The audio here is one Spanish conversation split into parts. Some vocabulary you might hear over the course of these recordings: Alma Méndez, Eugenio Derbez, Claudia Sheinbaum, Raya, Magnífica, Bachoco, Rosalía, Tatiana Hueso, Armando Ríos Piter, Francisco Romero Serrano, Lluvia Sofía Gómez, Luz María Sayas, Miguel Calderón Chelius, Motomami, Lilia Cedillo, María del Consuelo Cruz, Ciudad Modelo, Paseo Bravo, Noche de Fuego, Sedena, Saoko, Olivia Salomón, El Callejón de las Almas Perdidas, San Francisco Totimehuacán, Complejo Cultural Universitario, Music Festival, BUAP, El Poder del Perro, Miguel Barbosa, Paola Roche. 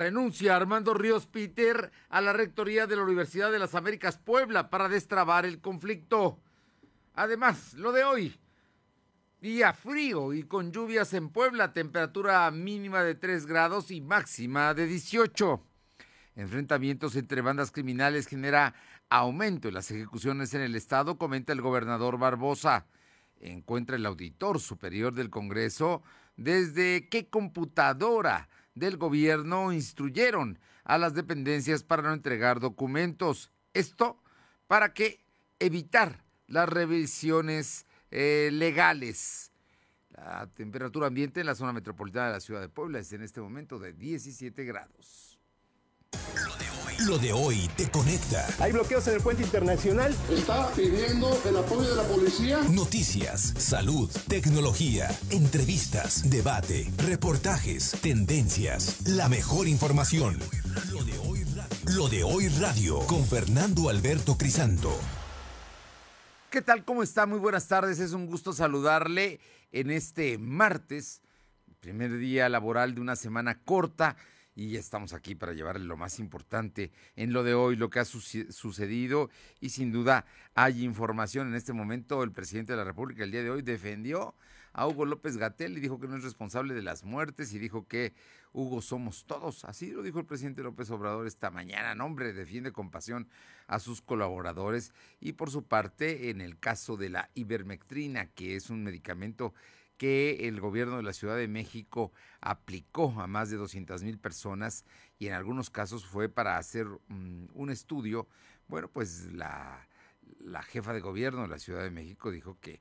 Renuncia Armando Ríos Piter a la rectoría de la Universidad de las Américas Puebla para destrabar el conflicto. Además, lo de hoy, día frío y con lluvias en Puebla, temperatura mínima de 3 grados y máxima de 18. Enfrentamientos entre bandas criminales genera aumento en las ejecuciones en el estado, comenta el gobernador Barbosa. Encuentra el auditor superior del Congreso desde qué computadora del gobierno instruyeron a las dependencias para no entregar documentos. Esto para que evitar las revisiones legales. La temperatura ambiente en la zona metropolitana de la ciudad de Puebla es en este momento de 17 grados. Lo de hoy te conecta. Hay bloqueos en el puente internacional. Está pidiendo el apoyo de la policía. Noticias, salud, tecnología, entrevistas, debate, reportajes, tendencias, la mejor información. Lo de hoy radio con Fernando Alberto Crisanto. ¿Qué tal? ¿Cómo está? Muy buenas tardes. Es un gusto saludarle en este martes, primer día laboral de una semana corta. Y estamos aquí para llevarle lo más importante en lo de hoy, lo que ha sucedido, y sin duda hay información. En este momento el presidente de la República el día de hoy defendió a Hugo López-Gatell y dijo que no es responsable de las muertes y dijo que Hugo somos todos. Así lo dijo el presidente López Obrador esta mañana. No, hombre, defiende con pasión a sus colaboradores. Y por su parte, en el caso de la ivermectina, que es un medicamento que el gobierno de la Ciudad de México aplicó a más de 200,000 personas y en algunos casos fue para hacer un estudio. Bueno, pues la jefa de gobierno de la Ciudad de México dijo que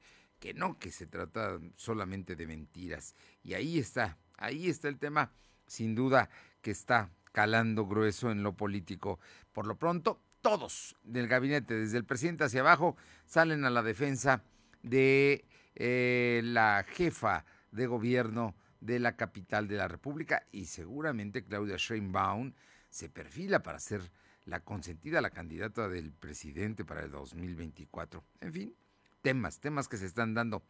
no, que se trata solamente de mentiras. Y ahí está el tema, sin duda, que está calando grueso en lo político. Por lo pronto, todos del gabinete, desde el presidente hacia abajo, salen a la defensa de la jefa de gobierno de la capital de la República, y seguramente Claudia Sheinbaum se perfila para ser la consentida, la candidata del presidente para el 2024. En fin, temas que se están dando.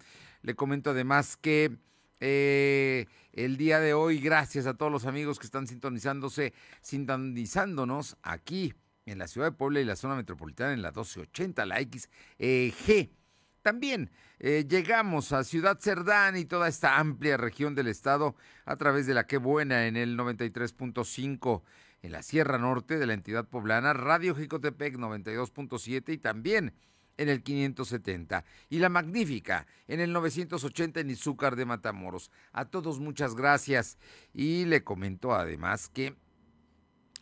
Le comento además que el día de hoy, gracias a todos los amigos que están sintonizándonos aquí en la ciudad de Puebla y la zona metropolitana en la 1280, la XG. También llegamos a Ciudad Cerdán y toda esta amplia región del estado a través de la Qué Buena en el 93.5, en la Sierra Norte de la entidad poblana, Radio Jicotepec 92.7 y también en el 570, y La Magnífica en el 980 en Izúcar de Matamoros. A todos muchas gracias, y le comento además que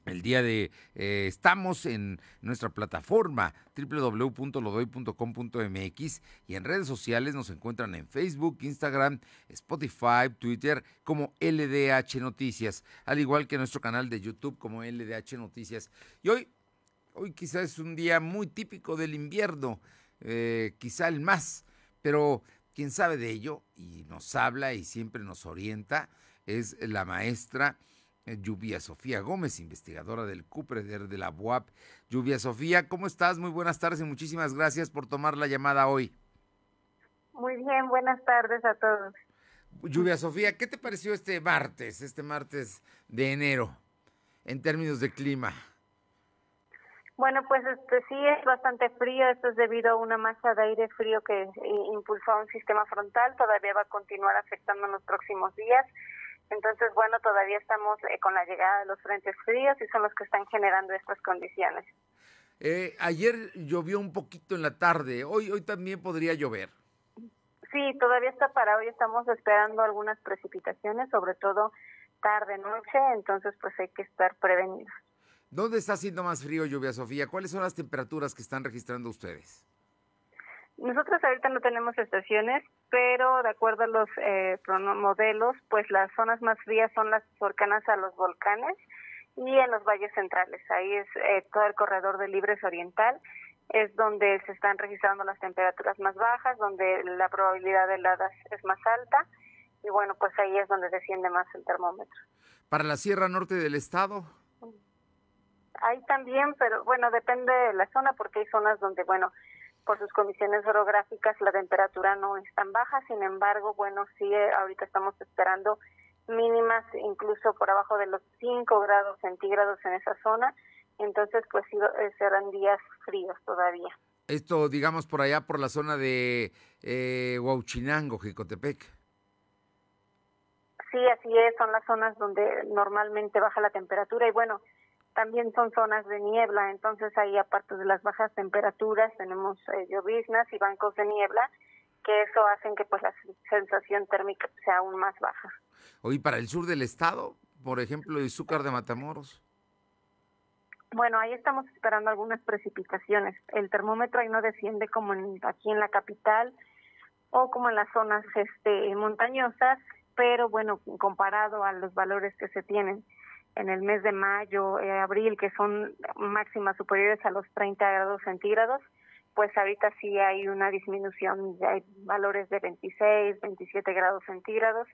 el día de estamos en nuestra plataforma www.lodoy.com.mx y en redes sociales nos encuentran en Facebook, Instagram, Spotify, Twitter como LDH Noticias, al igual que nuestro canal de YouTube como LDH Noticias. Y hoy quizás es un día muy típico del invierno, quizá el más, pero quien sabe de ello y nos habla y siempre nos orienta es la maestra Lluvia Sofía Gómez, investigadora del CUPREDER de la BUAP. Lluvia Sofía, ¿cómo estás? Muy buenas tardes y muchísimas gracias por tomar la llamada hoy. Muy bien, buenas tardes a todos. Lluvia Sofía, ¿qué te pareció este martes de enero, en términos de clima? Bueno, pues sí es bastante frío. Esto es debido a una masa de aire frío que impulsó a un sistema frontal, todavía va a continuar afectando en los próximos días. Entonces, bueno, todavía estamos con la llegada de los frentes fríos y son los que están generando estas condiciones. Ayer llovió un poquito en la tarde, hoy también podría llover. Sí, todavía está para hoy, estamos esperando algunas precipitaciones, sobre todo tarde-noche, entonces pues hay que estar prevenidos. ¿Dónde está haciendo más frío, Lluvia Sofía? ¿Cuáles son las temperaturas que están registrando ustedes? Nosotros ahorita no tenemos estaciones, pero de acuerdo a los modelos, pues las zonas más frías son las cercanas a los volcanes y en los valles centrales. Ahí es todo el corredor de Libres Oriental, es donde se están registrando las temperaturas más bajas, donde la probabilidad de heladas es más alta, y bueno, pues ahí es donde desciende más el termómetro. ¿Para la Sierra Norte del estado? Ahí también, pero bueno, depende de la zona, porque hay zonas donde, bueno, por sus condiciones orográficas la temperatura no es tan baja, sin embargo, bueno, sí, ahorita estamos esperando mínimas, incluso por abajo de los 5 grados centígrados en esa zona, entonces pues serán días fríos todavía. Esto, digamos, por allá por la zona de Huauchinango, Jicotepec. Sí, así es, son las zonas donde normalmente baja la temperatura y bueno, también son zonas de niebla, entonces ahí aparte de las bajas temperaturas tenemos lloviznas y bancos de niebla, que eso hacen que pues la sensación térmica sea aún más baja. Oye, ¿para el sur del estado, por ejemplo, de Izúcar de Matamoros? Bueno, ahí estamos esperando algunas precipitaciones. El termómetro ahí no desciende como aquí en la capital o como en las zonas montañosas, pero bueno, comparado a los valores que se tienen en el mes de mayo, abril, que son máximas superiores a los 30 grados centígrados, pues ahorita sí hay una disminución, hay valores de 26, 27 grados centígrados,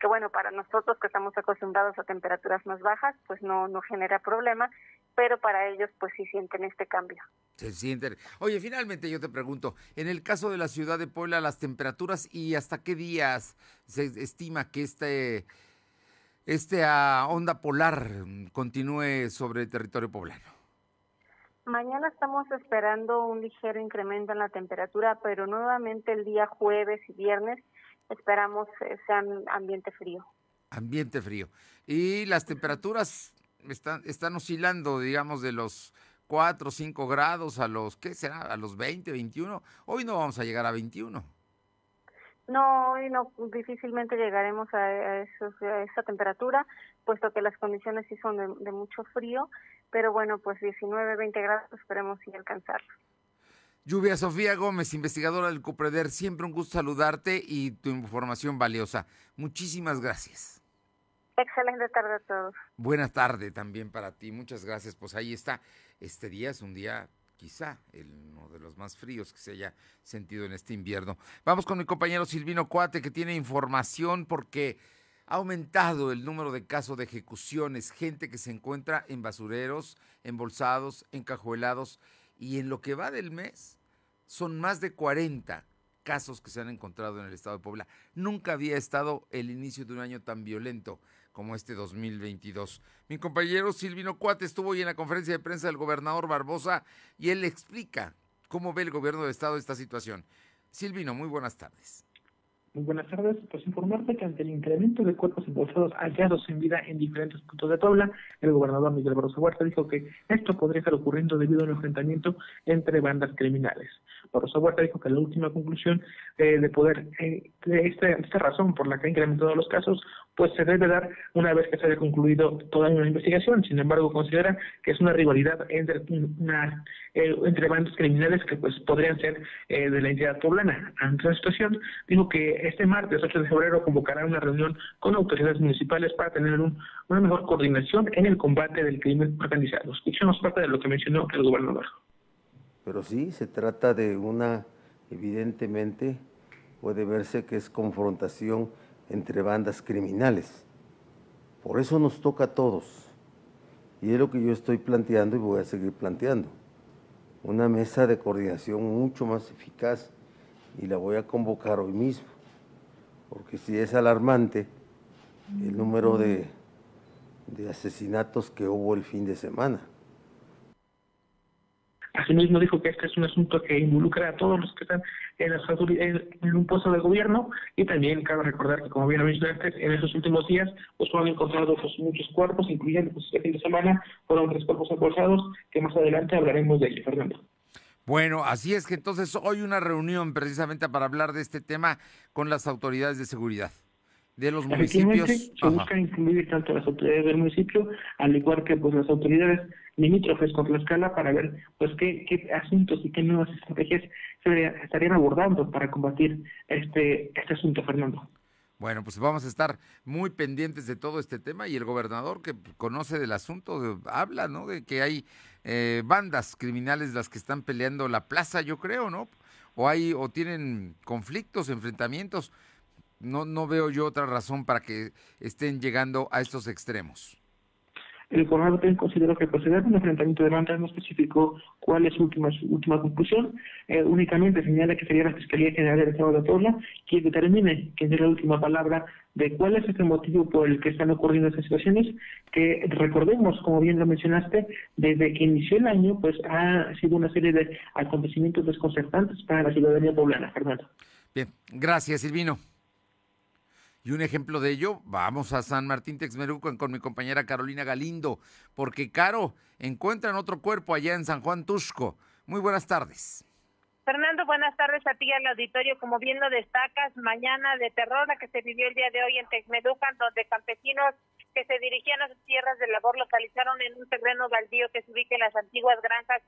que bueno, para nosotros que estamos acostumbrados a temperaturas más bajas, pues no genera problema, pero para ellos pues sí sienten este cambio. Se sienten. Oye, finalmente yo te pregunto, en el caso de la ciudad de Puebla, las temperaturas y hasta qué días se estima que esta onda polar continúe sobre el territorio poblano. Mañana estamos esperando un ligero incremento en la temperatura, pero nuevamente el día jueves y viernes esperamos sean ambiente frío. Ambiente frío. Y las temperaturas están oscilando, digamos, de los 4, 5 grados a los, ¿qué será? A los 20, 21. Hoy no vamos a llegar a 21. No, hoy no, difícilmente llegaremos a esa temperatura, puesto que las condiciones sí son de mucho frío. Pero bueno, pues 19, 20 grados esperemos sin alcanzarlo. Lluvia Sofía Gómez, investigadora del CUPREDER, siempre un gusto saludarte y tu información valiosa. Muchísimas gracias. Excelente tarde a todos. Buena tarde también para ti, muchas gracias. Pues ahí está, este día es un día quizá uno de los más fríos que se haya sentido en este invierno. Vamos con mi compañero Silvino Cuate, que tiene información porque ha aumentado el número de casos de ejecuciones, gente que se encuentra en basureros, embolsados, encajuelados, y en lo que va del mes son más de 40 casos que se han encontrado en el estado de Puebla. Nunca había estado el inicio de un año tan violento como este 2022. Mi compañero Silvino Cuate estuvo hoy en la conferencia de prensa del gobernador Barbosa y él explica cómo ve el gobierno del estado esta situación. Silvino, muy buenas tardes. Muy buenas tardes, pues informarte que ante el incremento de cuerpos embolsados hallados sin vida en diferentes puntos de Puebla, el gobernador Miguel Barbosa dijo que esto podría estar ocurriendo debido a un enfrentamiento entre bandas criminales. Barbosa dijo que la última conclusión de esta razón por la que ha incrementado los casos, pues se debe dar una vez que se haya concluido toda una investigación. Sin embargo, considera que es una rivalidad entre bandas criminales que pues podrían ser de la entidad poblana. Ante la situación, dijo que este martes 8 de febrero convocará una reunión con autoridades municipales para tener una mejor coordinación en el combate del crimen organizado. Escuchemos parte de lo que mencionó el gobernador. Pero sí, se trata de una, evidentemente, puede verse que es confrontación entre bandas criminales. Por eso nos toca a todos. Y es lo que yo estoy planteando y voy a seguir planteando. Una mesa de coordinación mucho más eficaz y la voy a convocar hoy mismo. Porque sí es alarmante el número de asesinatos que hubo el fin de semana. Asimismo dijo que este es un asunto que involucra a todos los que están en un puesto de gobierno, y también cabe recordar que, como bien lo mencionaste, en esos últimos días pues fueron encontrados muchos cuerpos, incluyendo este fin de semana fueron 3 cuerpos embolsados, que más adelante hablaremos de ello, Fernando. Bueno, así es que entonces hoy una reunión precisamente para hablar de este tema con las autoridades de seguridad de los municipios. Se busca incluir tanto las autoridades del municipio, al igual que pues las autoridades limítrofes con Tlaxcala, para ver pues qué asuntos y qué nuevas estrategias se estarían abordando para combatir este asunto, Fernando. Bueno, pues vamos a estar muy pendientes de todo este tema, y el gobernador, que conoce del asunto, habla, ¿no?, de que hay bandas criminales las que están peleando la plaza, yo creo, ¿no? O tienen conflictos, enfrentamientos. No veo yo otra razón para que estén llegando a estos extremos. El gobernador también consideró que el proceder de un enfrentamiento de bandas no especificó cuál es su última conclusión, únicamente señala que sería la Fiscalía General del Estado de Puebla quien determine, quien dé la última palabra de cuál es el motivo por el que están ocurriendo estas situaciones, que recordemos, como bien lo mencionaste, desde que inició el año, pues ha sido una serie de acontecimientos desconcertantes para la ciudadanía poblana, Fernando. Bien, gracias, Silvino. Y un ejemplo de ello, vamos a San Martín Texmelucan con mi compañera Carolina Galindo, porque, Caro, encuentran otro cuerpo allá en San Juan Tuxco. Muy buenas tardes. Fernando, buenas tardes a ti al auditorio. Como bien lo destacas, mañana de terror la que se vivió el día de hoy en Texmelucan, donde campesinos que se dirigían a sus tierras de labor localizaron en un terreno baldío que se ubica en las antiguas granjas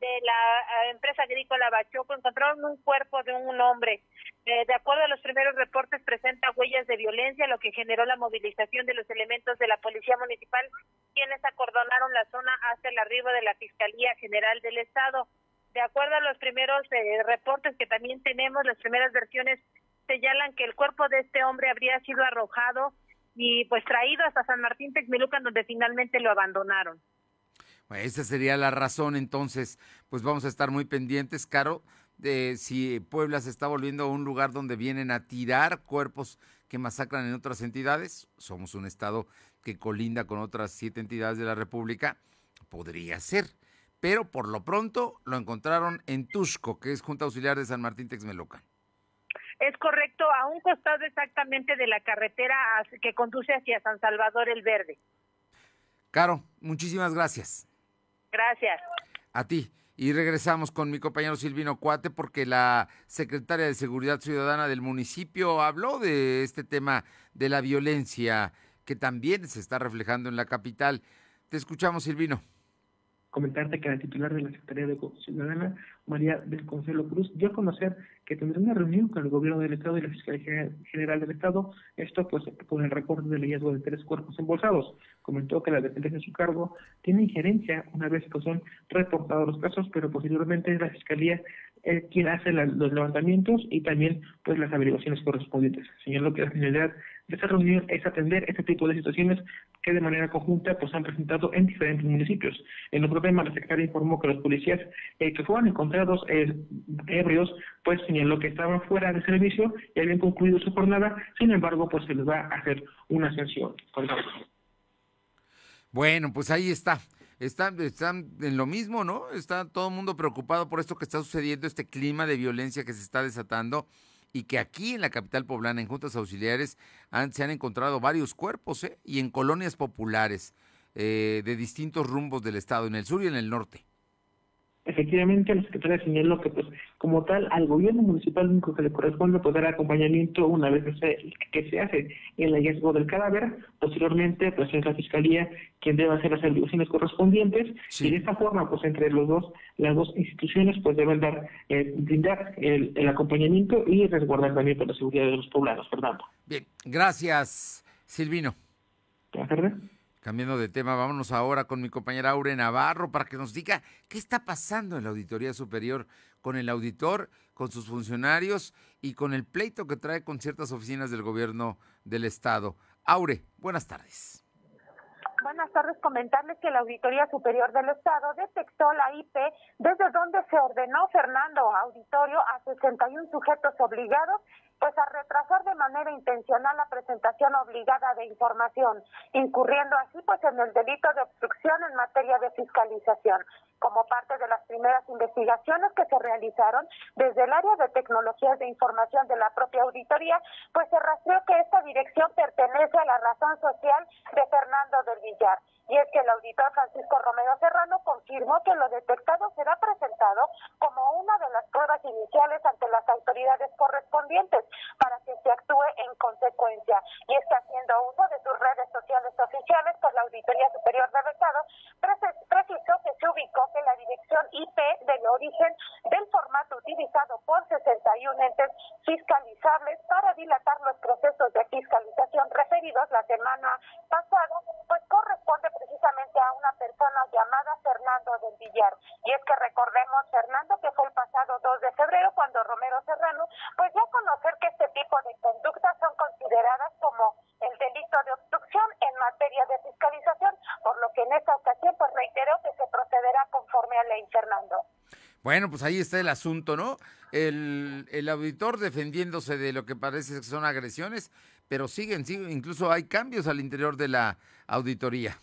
de la empresa agrícola Bachoco, encontraron un cuerpo de un hombre. De acuerdo a los primeros reportes, presenta huellas de violencia, lo que generó la movilización de los elementos de la Policía Municipal, quienes acordonaron la zona hasta el arribo de la Fiscalía General del Estado. De acuerdo a los primeros reportes que también tenemos, las primeras versiones señalan que el cuerpo de este hombre habría sido arrojado y pues traído hasta San Martín Texmelucan, donde finalmente lo abandonaron. Esa sería la razón, entonces, pues vamos a estar muy pendientes, Caro, de si Puebla se está volviendo un lugar donde vienen a tirar cuerpos que masacran en otras entidades. Somos un estado que colinda con otras 7 entidades de la República, podría ser, pero por lo pronto lo encontraron en Tuxco, que es Junta Auxiliar de San Martín Texmelucan. Es correcto, a un costado exactamente de la carretera que conduce hacia San Salvador el Verde. Caro, muchísimas gracias. Gracias. A ti. Y regresamos con mi compañero Silvino Cuate, porque la secretaria de Seguridad Ciudadana del municipio habló de este tema de la violencia que también se está reflejando en la capital. Te escuchamos, Silvino. Comentarte que la titular de la Secretaría de Ciudadana, María del Consuelo Cruz, dio a conocer que tendrá una reunión con el Gobierno del Estado y la Fiscalía General del Estado, esto pues con el reporte del hallazgo de 3 cuerpos embolsados. Comentó que la dependencia de su cargo tiene injerencia una vez que son reportados los casos, pero posteriormente es la Fiscalía quien hace los levantamientos y también pues las averiguaciones correspondientes. Señaló que la finalidad de esta reunión es atender este tipo de situaciones que de manera conjunta pues han presentado en diferentes municipios. En otro tema, la secretaria informó que los policías que fueron encontrados ebrios, pues señaló que estaban fuera de servicio y habían concluido su jornada, sin embargo pues se les va a hacer una sanción. Bueno, pues ahí está. Están en lo mismo, ¿no? Está todo el mundo preocupado por esto que está sucediendo, este clima de violencia que se está desatando y que aquí en la capital poblana, en juntas auxiliares, se han encontrado varios cuerpos, ¿eh? Y en colonias populares de distintos rumbos del estado, en el sur y en el norte. Efectivamente, la secretaria señaló que, pues, como tal, al gobierno municipal lo único que le corresponde pues dar acompañamiento una vez que se hace el hallazgo del cadáver. Posteriormente, pues, es la fiscalía quien debe hacer las averiguaciones correspondientes. Sí. Y de esta forma, pues, entre las dos instituciones, pues, deben brindar el acompañamiento y resguardar también para la seguridad de los poblados, Fernando. Bien, gracias, Silvino. Buenas tardes. Cambiando de tema, vámonos ahora con mi compañera Aure Navarro para que nos diga qué está pasando en la Auditoría Superior con el auditor, con sus funcionarios y con el pleito que trae con ciertas oficinas del gobierno del estado. Aure, buenas tardes. Buenas tardes, comentarles que la Auditoría Superior del Estado detectó la IP desde donde se ordenó, Fernando, auditorio a 61 sujetos obligados, pues a retrasar de manera intencional la presentación obligada de información, incurriendo así pues en el delito de obstrucción en materia de fiscalización. Como parte de las primeras investigaciones que se realizaron desde el área de tecnologías de información de la propia auditoría, pues se rastreó que esta dirección pertenece a la razón social de Fernando del Villar. Y es que el auditor Francisco Romero Serrano confirmó que lo detectado será presentado como una de las pruebas iniciales ante las autoridades correspondientes para que se actúe en consecuencia. Y está haciendo uso de sus redes sociales oficiales, pues la Auditoría Superior del Estado precisó que se ubicó que la dirección IP del origen del formato utilizado por 61 entes fiscalizables para dilatar los procesos de fiscalización referidos la semana pasada, pues corresponde precisamente a una persona llamada Fernando del Villar. Y es que recordemos, Fernando, que fue el pasado 2 de febrero cuando Romero Serrano pues dio a conocer que este tipo de conductas son consideradas como el delito de obstrucción en materia de fiscalización, por lo que en esta ocasión, pues reitero que se procederá conforme a ley, Fernando. Bueno, pues ahí está el asunto, ¿no? El auditor defendiéndose de lo que parece que son agresiones, pero siguen, incluso hay cambios al interior de la auditoría.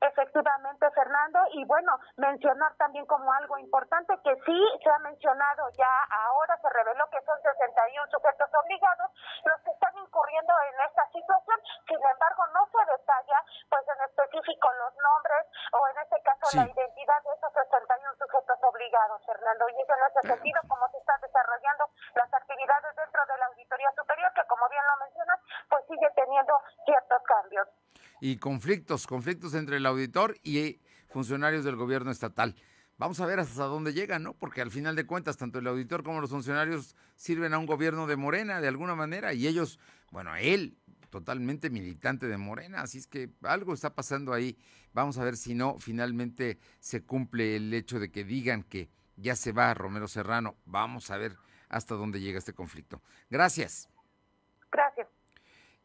Efectivamente, Fernando, y bueno, mencionar también como algo importante que sí se ha mencionado ya ahora, se reveló que son 61 sujetos obligados los que están incurriendo en esta situación, sin embargo no se detalla pues en específico los nombres o en este caso sí, la identidad de esos 61 sujetos obligados, Fernando, y es en ese sentido como se están desarrollando las actividades dentro de la Auditoría Superior, que como bien lo mencionas, pues sigue teniendo ciertos cambios. Y conflictos entre el auditor y funcionarios del gobierno estatal. Vamos a ver hasta dónde llegan, ¿no? Porque al final de cuentas, tanto el auditor como los funcionarios sirven a un gobierno de Morena, de alguna manera, y ellos, bueno, él, totalmente militante de Morena, así es que algo está pasando ahí. Vamos a ver si no, finalmente se cumple el hecho de que digan que ya se va Romero Serrano. Vamos a ver hasta dónde llega este conflicto. Gracias. Gracias.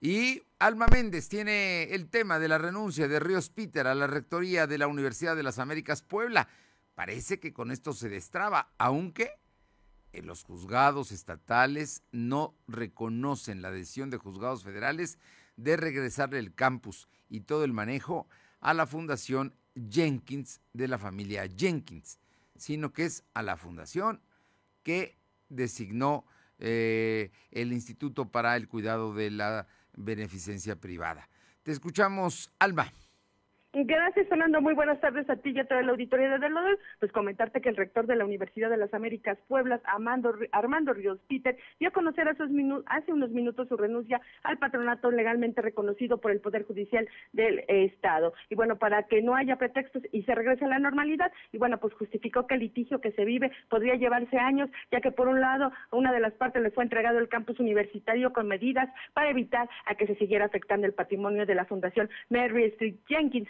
Y Alma Méndez tiene el tema de la renuncia de Ríos Piter a la rectoría de la Universidad de las Américas Puebla. Parece que con esto se destraba, aunque los juzgados estatales no reconocen la decisión de juzgados federales de regresarle el campus y todo el manejo a la Fundación Jenkins de la familia Jenkins, sino que es a la fundación que designó el Instituto para el Cuidado de la Beneficencia Privada. Te escuchamos, Alba. Gracias, Fernando. Muy buenas tardes a ti y a toda la auditoría de Delodel. Pues comentarte que el rector de la Universidad de las Américas Puebla, Armando Ríos Piter, dio a conocer hace unos minutos su renuncia al patronato legalmente reconocido por el Poder Judicial del Estado. Y bueno, para que no haya pretextos y se regrese a la normalidad, y bueno, pues justificó que el litigio que se vive podría llevarse años, ya que por un lado, a una de las partes le fue entregado el campus universitario con medidas para evitar a que se siguiera afectando el patrimonio de la Fundación Mary Street Jenkins,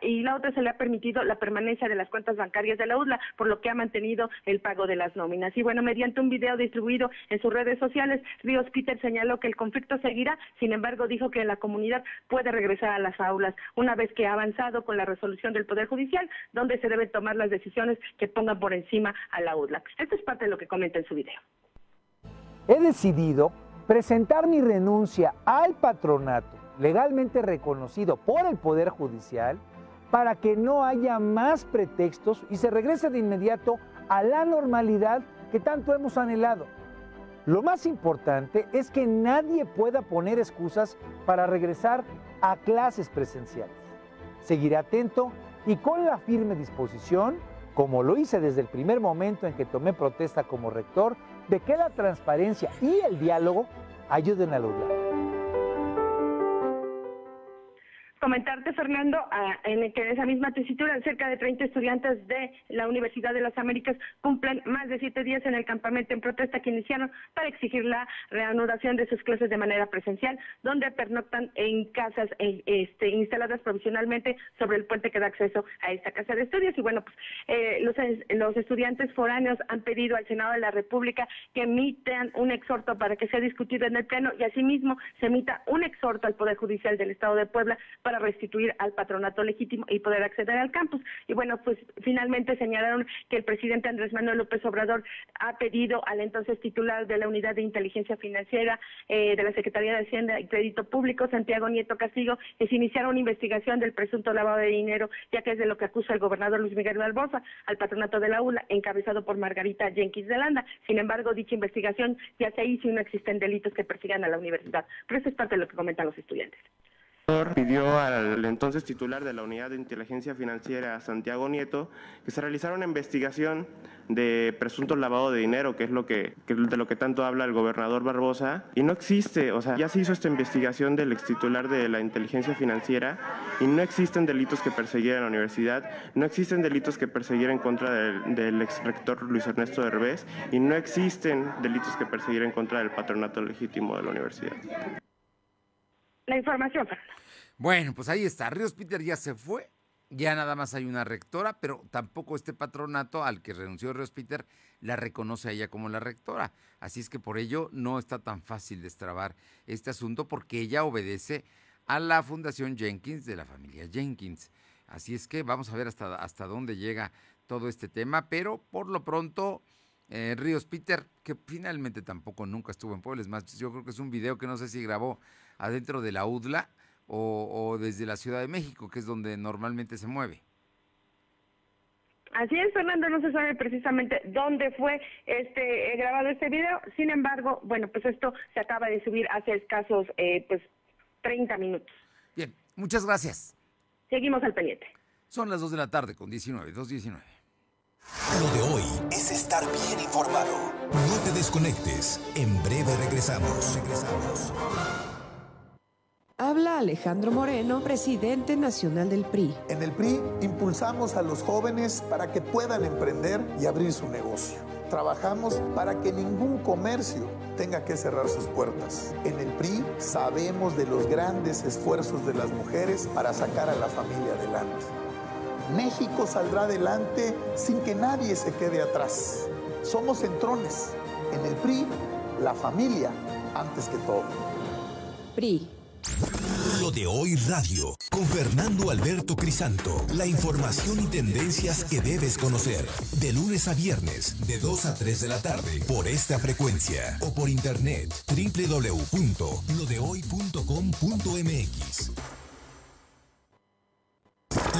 y la otra se le ha permitido la permanencia de las cuentas bancarias de la UDLA, por lo que ha mantenido el pago de las nóminas. Y bueno, mediante un video distribuido en sus redes sociales, Ríos Piter señaló que el conflicto seguirá, sin embargo dijo que la comunidad puede regresar a las aulas una vez que ha avanzado con la resolución del Poder Judicial, donde se deben tomar las decisiones que pongan por encima a la UDLA. Esto es parte de lo que comenta en su video. He decidido presentar mi renuncia al patronato legalmente reconocido por el Poder Judicial para que no haya más pretextos y se regrese de inmediato a la normalidad que tanto hemos anhelado. Lo más importante es que nadie pueda poner excusas para regresar a clases presenciales. Seguiré atento y con la firme disposición, como lo hice desde el primer momento en que tomé protesta como rector, de que la transparencia y el diálogo ayuden a lograrlo. Comentarte, Fernando, en que en esa misma tesitura cerca de 30 estudiantes de la Universidad de las Américas cumplen más de 7 días en el campamento en protesta que iniciaron para exigir la reanudación de sus clases de manera presencial, donde pernoctan en casas instaladas provisionalmente sobre el puente que da acceso a esta casa de estudios. Y bueno, pues los estudiantes foráneos han pedido al Senado de la República que emitan un exhorto para que sea discutido en el Pleno y asimismo se emita un exhorto al Poder Judicial del Estado de Puebla para restituir al patronato legítimo y poder acceder al campus. Y bueno, pues finalmente señalaron que el presidente Andrés Manuel López Obrador ha pedido al entonces titular de la Unidad de Inteligencia Financiera de la Secretaría de Hacienda y Crédito Público, Santiago Nieto Castillo, que se iniciara una investigación del presunto lavado de dinero, ya que es de lo que acusa el gobernador Luis Miguel Barbosa al patronato de la ULA, encabezado por Margarita Jenkins de Landa. Sin embargo, dicha investigación ya se hizo y no existen delitos que persigan a la universidad. Pero eso es parte de lo que comentan los estudiantes. Pidió al entonces titular de la Unidad de Inteligencia Financiera, Santiago Nieto, que se realizara una investigación de presuntos lavado de dinero, que es de lo que tanto habla el gobernador Barbosa, y no existe, o sea, ya se hizo esta investigación del ex titular de la Inteligencia Financiera y no existen delitos que persiguieran a la universidad, no existen delitos que persiguieran en contra del ex rector Luis Ernesto Derbez y no existen delitos que persiguieran en contra del patronato legítimo de la universidad. La información. Bueno, pues ahí está. Ríos Piter ya se fue, ya nada más hay una rectora, pero tampoco este patronato al que renunció Ríos Piter la reconoce a ella como la rectora. Así es que por ello no está tan fácil destrabar este asunto porque ella obedece a la Fundación Jenkins de la familia Jenkins. Así es que vamos a ver hasta dónde llega todo este tema, pero por lo pronto Ríos Piter, que finalmente tampoco nunca estuvo en Puebla, es más, yo creo que es un video que no sé si grabó adentro de la UDLA o desde la Ciudad de México, que es donde normalmente se mueve. Así es, Fernando, no se sabe precisamente dónde fue grabado este video, sin embargo, bueno, pues esto se acaba de subir hace escasos, 30 minutos. Bien, muchas gracias. Seguimos al pendiente. Son las 2:19, 2:19. Lo de hoy es estar bien informado. No te desconectes, en breve regresamos. Habla Alejandro Moreno, presidente nacional del PRI. En el PRI impulsamos a los jóvenes para que puedan emprender y abrir su negocio. Trabajamos para que ningún comercio tenga que cerrar sus puertas. En el PRI sabemos de los grandes esfuerzos de las mujeres para sacar a la familia adelante. México saldrá adelante sin que nadie se quede atrás. Somos centrones. En el PRI, la familia antes que todo. PRI. Lo de Hoy Radio, con Fernando Alberto Crisanto. La información y tendencias que debes conocer. De lunes a viernes, de 2 a 3 de la tarde. Por esta frecuencia o por internet, www.lodehoy.com.mx.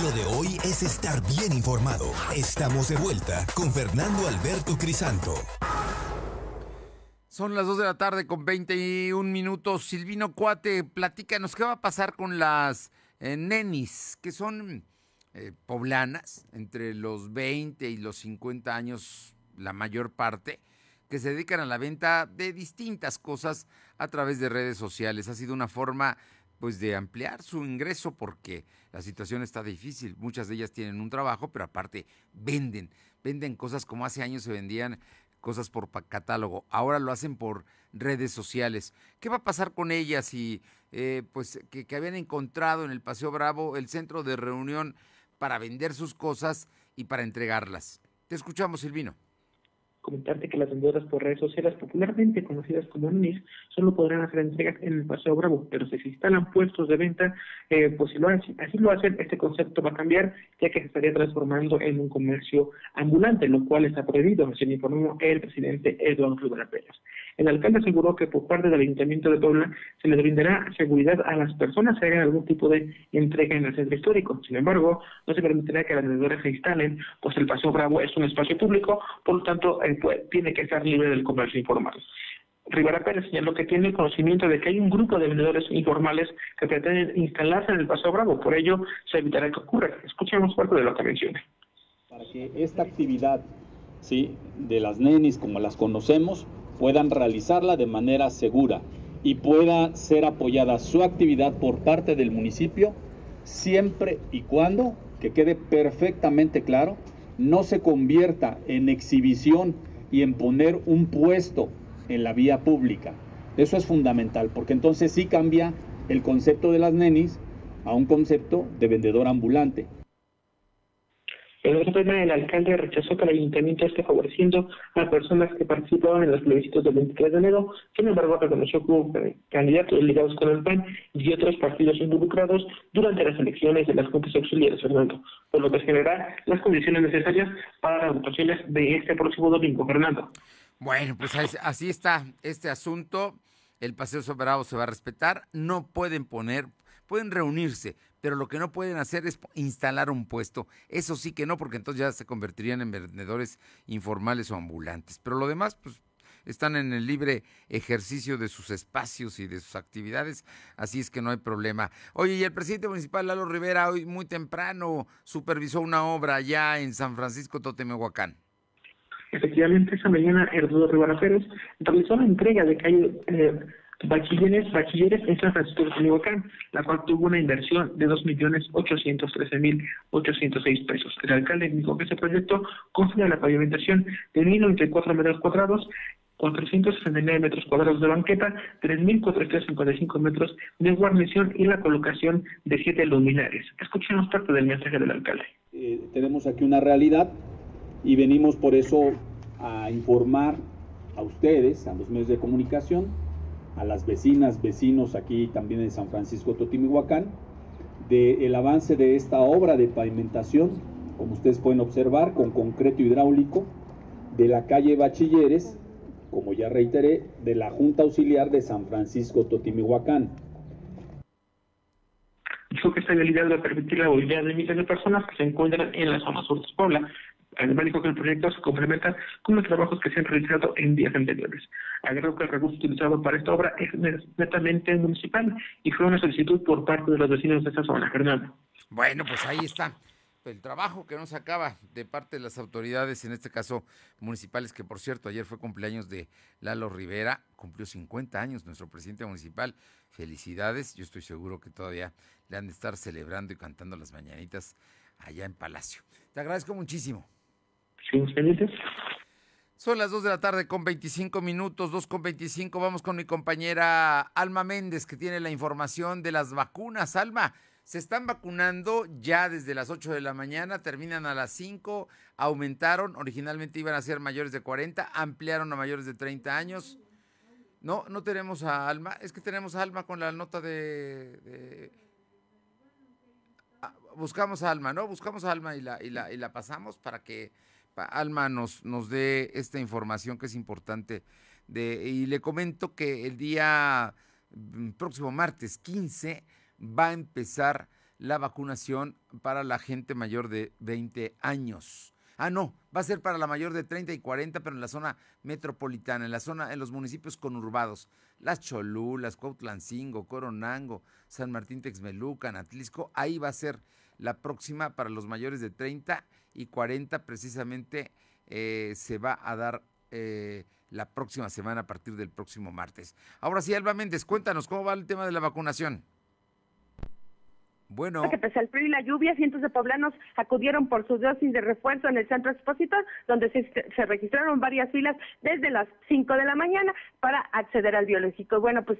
Lo de hoy es estar bien informado. Estamos de vuelta con Fernando Alberto Crisanto. Son las 2:21. Silvino Cuate, platícanos qué va a pasar con las nenis, que son poblanas, entre los 20 y los 50 años, la mayor parte, que se dedican a la venta de distintas cosas a través de redes sociales. Ha sido una forma, pues, de ampliar su ingreso porque la situación está difícil. Muchas de ellas tienen un trabajo, pero aparte venden cosas como hace años se vendían cosas por catálogo, ahora lo hacen por redes sociales. ¿Qué va a pasar con ellas? Y que habían encontrado en el Paseo Bravo el centro de reunión para vender sus cosas y para entregarlas. Te escuchamos, Silvino. Comentarte que las vendedoras por redes sociales, popularmente conocidas como nenis, solo podrán hacer entregas en el Paseo Bravo, pero si se instalan puestos de venta, pues así lo hacen, este concepto va a cambiar, ya que se estaría transformando en un comercio ambulante, lo cual está prohibido, recién informó el presidente Eduardo Rivera Pérez. El alcalde aseguró que por parte del Ayuntamiento de Puebla se les brindará seguridad a las personas que hagan algún tipo de entrega en el centro histórico. Sin embargo, no se permitirá que las vendedoras se instalen, pues el Paseo Bravo es un espacio público, por lo tanto, tiene que estar libre del comercio informal. Rivera Pérez señaló que tiene conocimiento de que hay un grupo de vendedores informales que pretenden instalarse en el Paseo Bravo, por ello se evitará que ocurra. Escuchemos parte de lo que menciona. Para que esta actividad, ¿sí?, de las nenis como las conocemos, puedan realizarla de manera segura y pueda ser apoyada su actividad por parte del municipio, siempre y cuando, que quede perfectamente claro, no se convierta en exhibición y en poner un puesto en la vía pública. Eso es fundamental, porque entonces sí cambia el concepto de las nenis a un concepto de vendedor ambulante. En otro tema, el alcalde rechazó que el ayuntamiento esté favoreciendo a personas que participaban en los plebiscitos del 23 de enero, sin embargo reconoció que hubo candidatos ligados con el PAN y otros partidos involucrados durante las elecciones de las juntas auxiliares, Fernando, por lo que generará las condiciones necesarias para las votaciones de este próximo domingo, Fernando. Bueno, pues así está este asunto, el Paseo Bravo se va a respetar, no pueden poner, pueden reunirse, pero lo que no pueden hacer es instalar un puesto. Eso sí que no, porque entonces ya se convertirían en vendedores informales o ambulantes. Pero lo demás, pues, están en el libre ejercicio de sus espacios y de sus actividades, así es que no hay problema. Oye, y el presidente municipal, Lalo Rivera, hoy muy temprano supervisó una obra allá en San Francisco Totimehuacán. Efectivamente, esa mañana, Eduardo Rivera Pérez realizó la entrega de calle Bachilleres en San Francisco de Totimehuacán, la cual tuvo una inversión de 2.813.806 pesos. El alcalde indicó que ese proyecto consta de la pavimentación de 1.094 metros cuadrados, 469 metros cuadrados de banqueta, 3.455 metros de guarnición y la colocación de 7 luminares. Escuchemos parte del mensaje del alcalde. Tenemos aquí una realidad y venimos por eso a informar a ustedes, a los medios de comunicación, a las vecinas, vecinos aquí también en San Francisco Totimehuacán, del avance de esta obra de pavimentación, como ustedes pueden observar, con concreto hidráulico, de la calle Bachilleres, como ya reiteré, de la Junta Auxiliar de San Francisco Totimehuacán. Dijo que esta vialidad va a permitir la movilidad de miles de personas que se encuentran en la zona sur de Puebla. Además dijo que el proyecto se complementa con los trabajos que se han realizado en días anteriores. Agregó que el recurso utilizado para esta obra es netamente municipal y fue una solicitud por parte de los vecinos de esa zona, Fernando. Bueno, pues ahí está el trabajo que nos acaba de parte de las autoridades, en este caso municipales, que por cierto ayer fue cumpleaños de Lalo Rivera, cumplió 50 años nuestro presidente municipal. Felicidades, yo estoy seguro que todavía le han de estar celebrando y cantando las mañanitas allá en Palacio. Te agradezco muchísimo. Son las 2 de la tarde con 25 minutos, 2:25. Vamos con mi compañera Alma Méndez, que tiene la información de las vacunas. Alma, se están vacunando ya desde las 8 de la mañana, terminan a las 5, aumentaron, originalmente iban a ser mayores de 40, ampliaron a mayores de 30 años. No, no tenemos a Alma, es que tenemos a Alma con la nota Buscamos a Alma, ¿no? Buscamos a Alma y la pasamos para que Alma nos dé esta información que es importante. Y le comento que el día próximo martes 15 va a empezar la vacunación para la gente mayor de 20 años. Ah, no, va a ser para la mayor de 30 y 40, pero en la zona metropolitana, en los municipios conurbados. Las Cholulas, Cuautlancingo, Coronango, San Martín Texmelucan, Atlixco, ahí va a ser la próxima para los mayores de 30 y 40, precisamente se va a dar la próxima semana a partir del próximo martes. Ahora sí, Alba Méndez, cuéntanos cómo va el tema de la vacunación. Bueno. Porque pese al frío y la lluvia, cientos de poblanos acudieron por su dosis de refuerzo en el centro expositor, donde se registraron varias filas desde las 5 de la mañana para acceder al biológico. Bueno, pues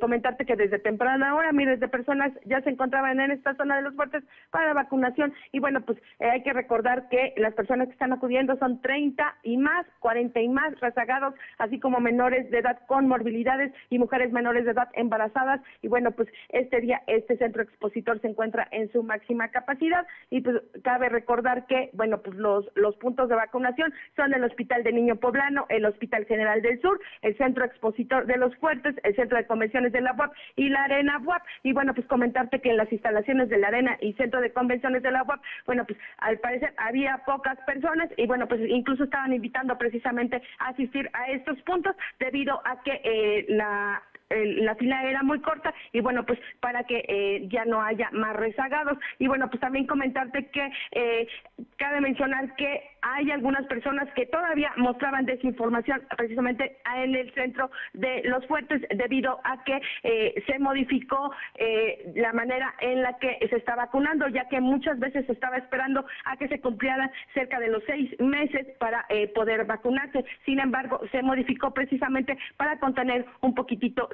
comentarte que desde temprana hora miles de personas ya se encontraban en esta zona de los fuertes para la vacunación. Y bueno, pues hay que recordar que las personas que están acudiendo son 30 y más, 40 y más rezagados, así como menores de edad con morbilidades y mujeres menores de edad embarazadas. Y bueno, pues este día este centro expositor se encuentra en su máxima capacidad y pues cabe recordar que, bueno, pues los puntos de vacunación son el Hospital de Niño Poblano, el Hospital General del Sur, el Centro Expositor de los Fuertes, el Centro de Convenciones de la BUAP y la Arena BUAP. Y bueno, pues comentarte que en las instalaciones de la Arena y Centro de Convenciones de la BUAP, bueno, pues al parecer había pocas personas y bueno, pues incluso estaban invitando precisamente a asistir a estos puntos debido a que la fila era muy corta y bueno, pues para que ya no haya más rezagados. Y bueno, pues también comentarte que cabe mencionar que hay algunas personas que todavía mostraban desinformación precisamente en el centro de los fuertes debido a que se modificó la manera en la que se está vacunando, ya que muchas veces se estaba esperando a que se cumplieran cerca de los 6 meses para poder vacunarse. Sin embargo, se modificó precisamente para contener un poquitito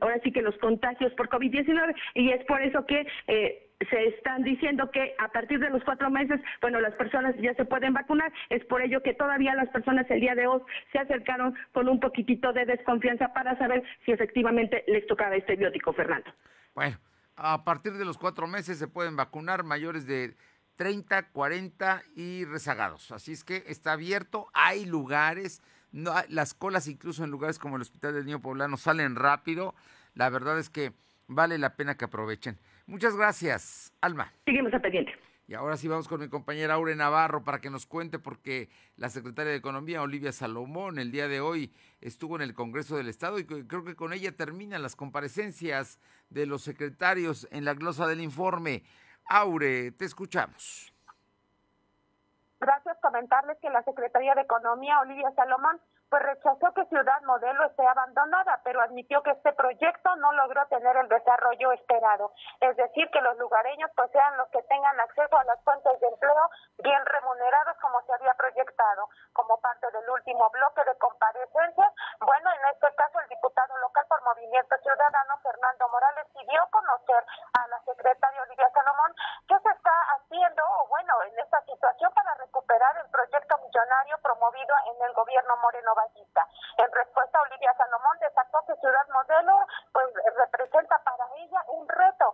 ahora sí que los contagios por COVID-19, y es por eso que se están diciendo que a partir de los 4 meses, bueno, las personas ya se pueden vacunar. Es por ello que todavía las personas el día de hoy se acercaron con un poquitito de desconfianza para saber si efectivamente les tocaba este biótico, Fernando. Bueno, a partir de los 4 meses se pueden vacunar mayores de 30, 40 y rezagados. Así es que está abierto, hay lugares, no, las colas incluso en lugares como el Hospital del Niño Poblano salen rápido. La verdad es que vale la pena que aprovechen. Muchas gracias, Alma. Seguimos al pendiente. Y ahora sí vamos con mi compañera Aure Navarro para que nos cuente, porque la secretaria de Economía, Olivia Salomón, el día de hoy estuvo en el Congreso del Estado y creo que con ella terminan las comparecencias de los secretarios en la glosa del informe. Aure, te escuchamos. Gracias. Comentarles que la secretaria de Economía, Olivia Salomón, pues rechazó que Ciudad Modelo esté abandonada, pero admitió que este proyecto no logró tener el desarrollo esperado. Es decir, que los lugareños pues sean los que tengan acceso a las fuentes de empleo bien remuneradas como se había proyectado. Como parte del último bloque de comparecencias, bueno, en este caso el diputado local por Movimiento Ciudadano, Fernando Morales, pidió conocer a la secretaria Olivia Salomón qué se está haciendo, o bueno, en esta situación para recuperar el proyecto millonario promovido en el gobierno Moreno. En respuesta, Olivia Salomón destacó que Ciudad Modelo pues representa para ella un reto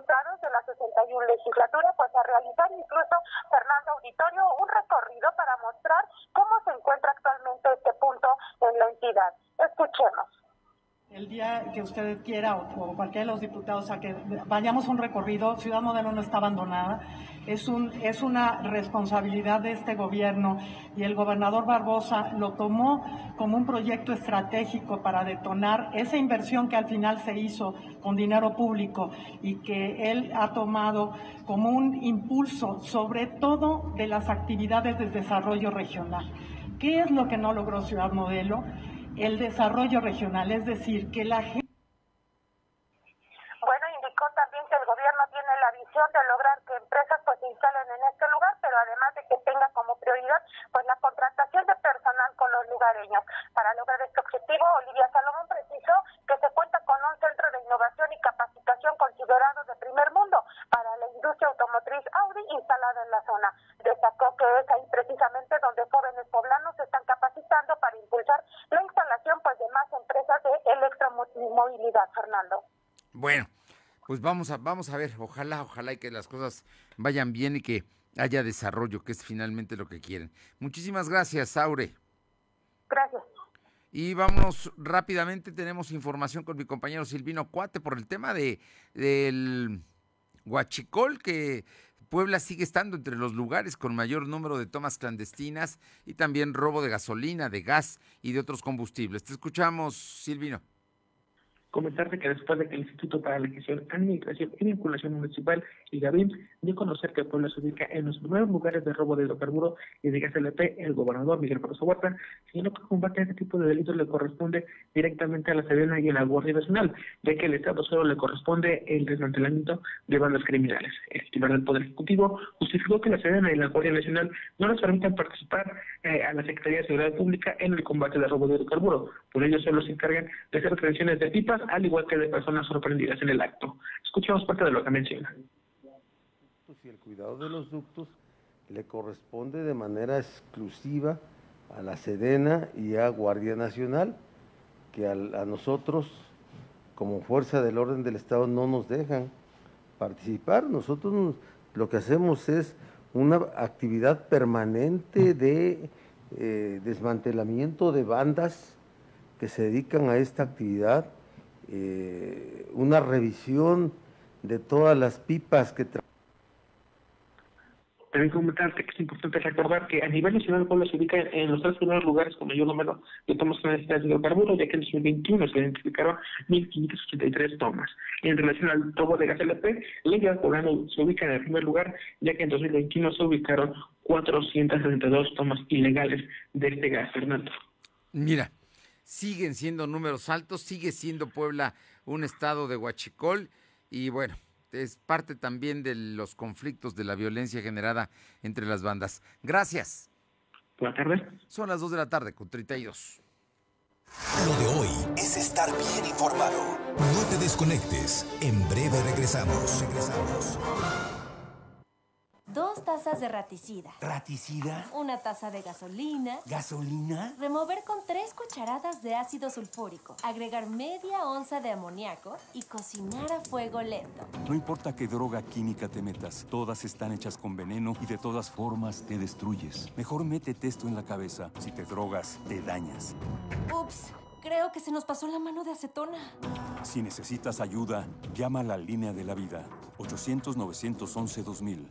encontrados de la 61 legislatura, pues a realizar incluso, Fernando Auditorio, un recorrido para mostrar cómo se encuentra actualmente este punto en la entidad. Escuchemos. El día que usted quiera o cualquiera de los diputados a que vayamos a un recorrido, Ciudad Modelo no está abandonada, es una responsabilidad de este gobierno y el gobernador Barbosa lo tomó como un proyecto estratégico para detonar esa inversión que al final se hizo con dinero público y que él ha tomado como un impulso, sobre todo de las actividades de desarrollo regional. ¿Qué es lo que no logró Ciudad Modelo? El desarrollo regional, es decir, que la gente... Bueno, indicó también que el gobierno tiene la visión de lograr que empresas pues se instalen en este lugar, pero además de que tenga como prioridad pues la contratación de personal con los lugareños. Para lograr este objetivo, Olivia Salomón precisó que se cuenta con un centro de innovación y capacitación considerado de primer mundo para la industria automotriz Audi instalada en la zona. Destacó que es ahí precisamente donde jóvenes poblanos se están capacitando para impulsar la instalación pues de más empresas de electromovilidad, Fernando. Bueno, pues vamos a ver, ojalá y que las cosas vayan bien y que haya desarrollo, que es finalmente lo que quieren. Muchísimas gracias, Aure. Gracias. Y vámonos rápidamente, tenemos información con mi compañero Silvino Cuate por el tema del huachicol, que Puebla sigue estando entre los lugares con mayor número de tomas clandestinas y también robo de gasolina, de gas y de otros combustibles. Te escuchamos, Silvino. Comentarte que después de que el Instituto para la Gestión, Administración y Vinculación Municipal, IGAVIM, dio a conocer que Puebla se ubica en los primeros lugares de robo de hidrocarburos y de gas LP, el gobernador Miguel Barbosa señaló que combate a este tipo de delitos le corresponde directamente a la Sedena y a la Guardia Nacional, ya que al Estado solo le corresponde el desmantelamiento de bandas criminales. El titular del Poder Ejecutivo justificó que la Sedena y la Guardia Nacional no les permitan participar a la Secretaría de Seguridad Pública en el combate al robo de hidrocarburos, por ello solo se encargan de hacer retenciones de pipas, al igual que de personas sorprendidas en el acto. Escuchemos parte de lo que menciona. Y el cuidado de los ductos le corresponde de manera exclusiva a la Sedena y a Guardia Nacional, que a nosotros, como fuerza del orden del Estado, no nos dejan participar. Nosotros lo que hacemos es una actividad permanente de desmantelamiento de bandas que se dedican a esta actividad, una revisión de todas las pipas que traen. También comentarte que es importante recordar que a nivel nacional Puebla se ubica en los tres primeros lugares con mayor número de tomas clandestinas de hidrocarburos, ya que en 2021 se identificaron 1.583 tomas. En relación al robo de gas LP, la entidad poblana se ubica en el primer lugar, ya que en 2021 se ubicaron 462 tomas ilegales de este gas, Fernando. Mira, siguen siendo números altos, sigue siendo Puebla un estado de huachicol y bueno, es parte también de los conflictos, de la violencia generada entre las bandas. Gracias. Buenas tardes. Son las 2 de la tarde con 32. Lo de hoy es estar bien informado. No te desconectes. En breve regresamos. 2 tazas de raticida. ¿Raticida? Una taza de gasolina. ¿Gasolina? Remover con 3 cucharadas de ácido sulfúrico. Agregar media onza de amoníaco y cocinar a fuego lento. No importa qué droga química te metas, todas están hechas con veneno y de todas formas te destruyes. Mejor métete esto en la cabeza. Si te drogas, te dañas. Ups, creo que se nos pasó la mano de acetona. Si necesitas ayuda, llama a la línea de la vida. 800-911-2000.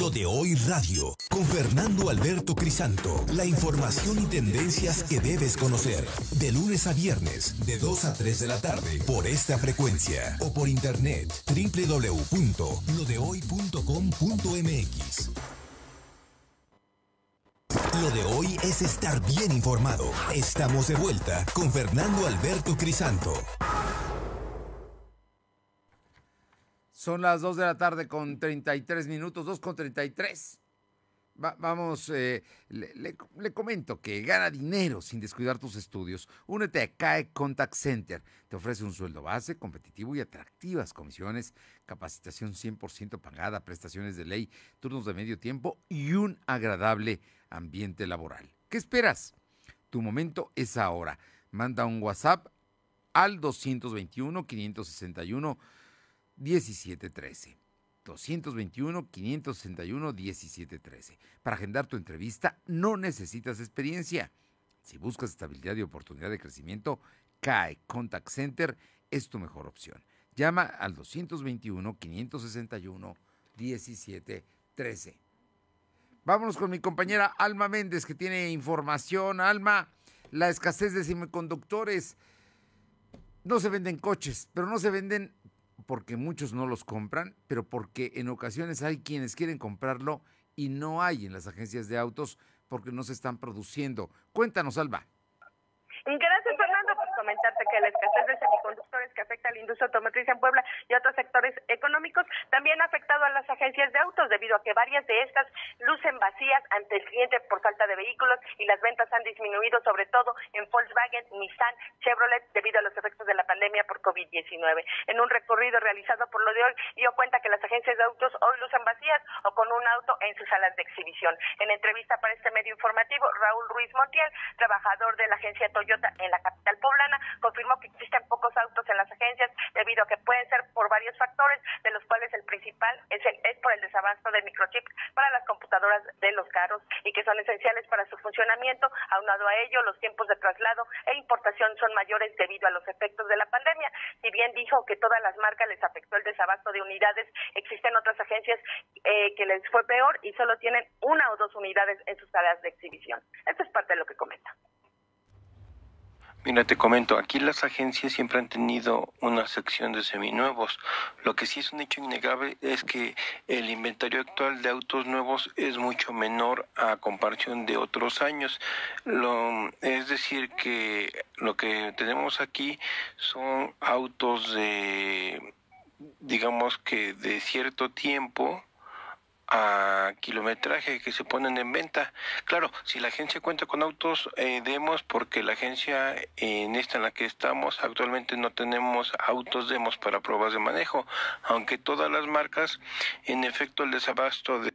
Lo de Hoy Radio, con Fernando Alberto Crisanto. La información y tendencias que debes conocer. De lunes a viernes, de 2 a 3 de la tarde, por esta frecuencia. O por internet, www.lodehoy.com.mx. Lo de hoy es estar bien informado. Estamos de vuelta con Fernando Alberto Crisanto. Son las 2 de la tarde con 33 minutos, 2 con 33. Le comento que gana dinero sin descuidar tus estudios. Únete a CAE Contact Center. Te ofrece un sueldo base, competitivo y atractivas comisiones, capacitación 100% pagada, prestaciones de ley, turnos de medio tiempo y un agradable ambiente laboral. ¿Qué esperas? Tu momento es ahora. Manda un WhatsApp al 221 561 1713. 221-561-1713. Para agendar tu entrevista no necesitas experiencia. Si buscas estabilidad y oportunidad de crecimiento, CAE Contact Center es tu mejor opción. Llama al 221-561-1713. Vámonos con mi compañera Alma Méndez, que tiene información. Alma, la escasez de semiconductores. No se venden coches, pero no se venden porque muchos no los compran, pero porque en ocasiones hay quienes quieren comprarlo y no hay en las agencias de autos porque no se están produciendo. Cuéntanos, Alba. Gracias, Fernando, por comentarte que la escasez de semiconductores que afecta a la industria automotriz en Puebla y otros sectores económicos también ha afectado a las agencias de autos, debido a que varias de estas lucen vacías ante el cliente por falta de vehículos, y las ventas han disminuido, sobre todo en Volkswagen, Nissan, Chevrolet, debido a los efectos de la pandemia por COVID-19. En un recorrido realizado por lo de hoy, dio cuenta que las agencias de autos hoy lucen vacías o con un auto en sus salas de exhibición. En entrevista para este medio informativo, Raúl Ruiz Montiel, trabajador de la agencia Toyota en la capital poblana, confirmó que existen pocos autos en las agencias, debido a que pueden ser por varios factores, de los cuales el principal es por el desabasto de microchips para las computadoras de los carros, y que son esenciales para su funcionamiento. Aunado a ello, los tiempos de traslado e importación son mayores debido a los efectos de la pandemia. Si bien dijo que todas las marcas les afectó el desabasto de unidades, existen otras agencias que les fue peor y solo tienen 1 o 2 unidades en sus salas de exhibición. Esto es parte de lo que comenta. Mira, te comento, aquí las agencias siempre han tenido una sección de seminuevos. Lo que sí es un hecho innegable es que el inventario actual de autos nuevos es mucho menor a comparación de otros años. Es decir, que lo que tenemos aquí son autos de, digamos que de cierto tiempo, a kilometraje, que se ponen en venta. Claro, si la agencia cuenta con autos demos, porque la agencia en esta en la que estamos actualmente no tenemos autos demos para pruebas de manejo, aunque todas las marcas, en efecto, el desabasto de...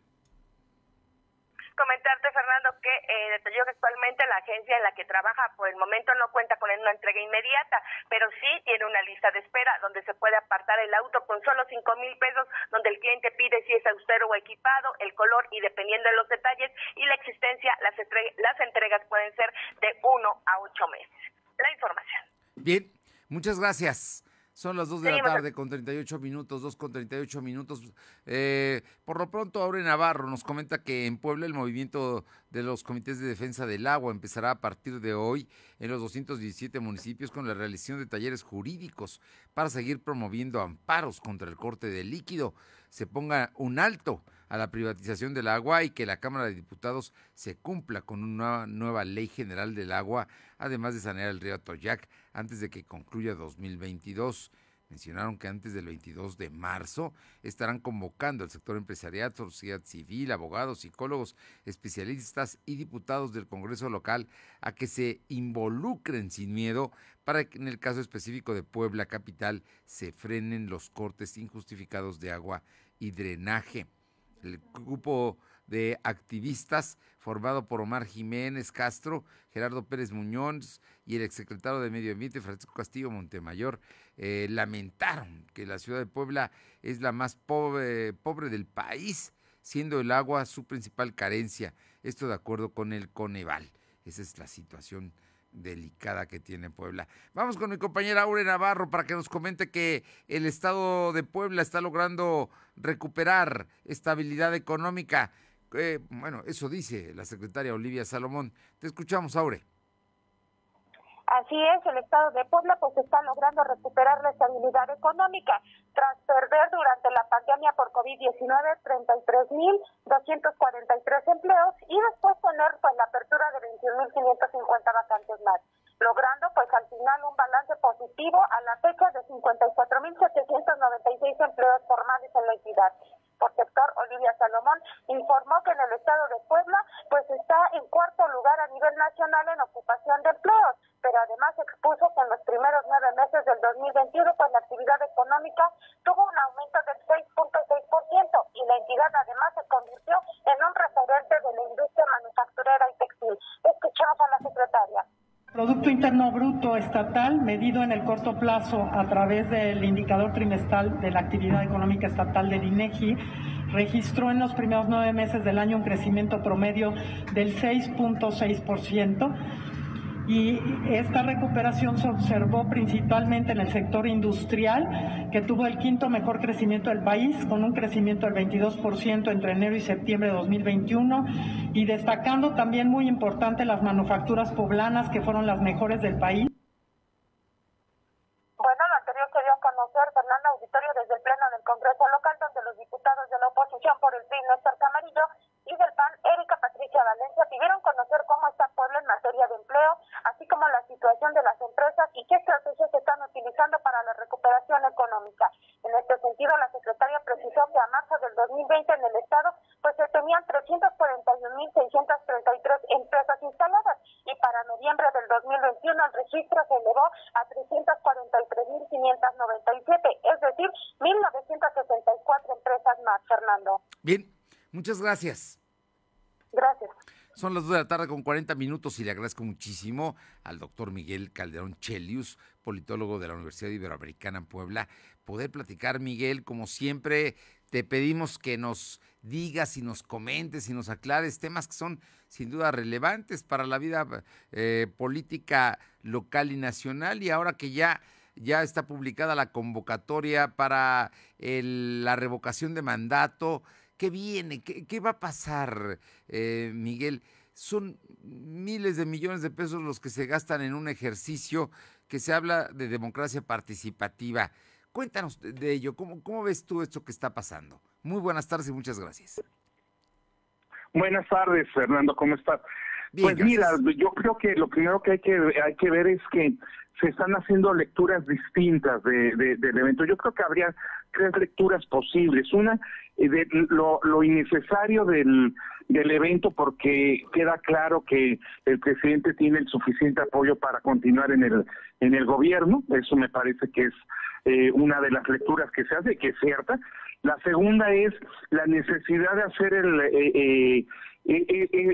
Comentarte, Fernando, que detalló que actualmente la agencia en la que trabaja por el momento no cuenta con una entrega inmediata, pero sí tiene una lista de espera donde se puede apartar el auto con solo 5,000 pesos, donde el cliente pide si es austero o equipado, el color, y dependiendo de los detalles y la existencia, las entregas pueden ser de 1 a 8 meses. La información. Bien, muchas gracias. Son las 2 de la tarde con 38 minutos, 2 con 38 minutos. Por lo pronto, Aure Navarro nos comenta que en Puebla el movimiento de los comités de defensa del agua empezará a partir de hoy en los 217 municipios con la realización de talleres jurídicos para seguir promoviendo amparos contra el corte de líquido. Se ponga un alto a la privatización del agua y que la Cámara de Diputados se cumpla con una nueva Ley General del Agua, además de sanear el río Atoyac antes de que concluya 2022. Mencionaron que antes del 22 de marzo estarán convocando al sector empresarial, sociedad civil, abogados, psicólogos, especialistas y diputados del Congreso local a que se involucren sin miedo para que en el caso específico de Puebla Capital se frenen los cortes injustificados de agua y drenaje. El grupo de activistas formado por Omar Jiménez Castro, Gerardo Pérez Muñoz y el exsecretario de Medio Ambiente, Francisco Castillo Montemayor, lamentaron que la ciudad de Puebla es la más pobre del país, siendo el agua su principal carencia. Esto de acuerdo con el Coneval. Esa es la situación delicada que tiene Puebla. Vamos con mi compañera Aure Navarro para que nos comente que el estado de Puebla está logrando recuperar estabilidad económica. Bueno, eso dice la secretaria Olivia Salomón. Te escuchamos, Aure. Así es, el estado de Puebla pues está logrando recuperar la estabilidad económica tras perder durante la pandemia por COVID-19 33,243 empleos y después tener pues la apertura de 21,550 vacantes más, logrando pues al final un balance positivo a la fecha de 54,796 empleos formales en la entidad. Por sector, Olivia Salomón informó que en el estado de Puebla pues está en cuarto lugar a nivel nacional en ocupación de empleos, pero además expuso que en los primeros 9 meses del 2021 pues la actividad económica tuvo un aumento del 6.6% y la entidad además se convirtió en un referente de la industria manufacturera y textil. Escuchamos a la secretaria. Producto Interno Bruto Estatal, medido en el corto plazo a través del indicador trimestral de la actividad económica estatal del INEGI, registró en los primeros 9 meses del año un crecimiento promedio del 6.6%. Y esta recuperación se observó principalmente en el sector industrial, que tuvo el 5.º mejor crecimiento del país, con un crecimiento del 22% entre enero y septiembre de 2021, y destacando también muy importante las manufacturas poblanas, que fueron las mejores del país. Bueno, lo anterior se dio a conocer, Fernanda, auditorio, desde el Pleno del Congreso Local, donde los diputados de la oposición por el PRI, Néstor Camarillo, y del PAN, Erika Patricia Valencia, pidieron conocer cómo está Puebla en materia de empleo, así como la situación de las empresas y qué estrategias se están utilizando para la recuperación económica. En este sentido, la secretaria precisó que a marzo del 2020 en el Estado, pues se tenían 341.633 empresas instaladas, y para noviembre del 2021 el registro se elevó a 343.597, es decir, 1.964 empresas más, Fernando. Bien, muchas gracias. Gracias. Son las 2:40 p.m. y le agradezco muchísimo al doctor Miguel Calderón Chelius, politólogo de la Universidad Iberoamericana en Puebla, poder platicar. Miguel, como siempre, te pedimos que nos digas y nos comentes y nos aclares temas que son sin duda relevantes para la vida política local y nacional, y ahora que ya está publicada la convocatoria para la revocación de mandato. ¿Qué viene? ¿Qué va a pasar, Miguel? Son miles de millones de pesos los que se gastan en un ejercicio que se habla de democracia participativa. Cuéntanos de ello. ¿Cómo ves tú esto que está pasando? Muy buenas tardes y muchas gracias. Buenas tardes, Fernando. ¿Cómo estás? Bien, pues gracias. Mira, yo creo que lo primero que hay que ver es que se están haciendo lecturas distintas del evento. Yo creo que habría 3 lecturas posibles. Una, de lo innecesario del evento, porque queda claro que el presidente tiene el suficiente apoyo para continuar en el gobierno. Eso me parece que es una de las lecturas que se hace, que es cierta. La segunda es la necesidad de hacer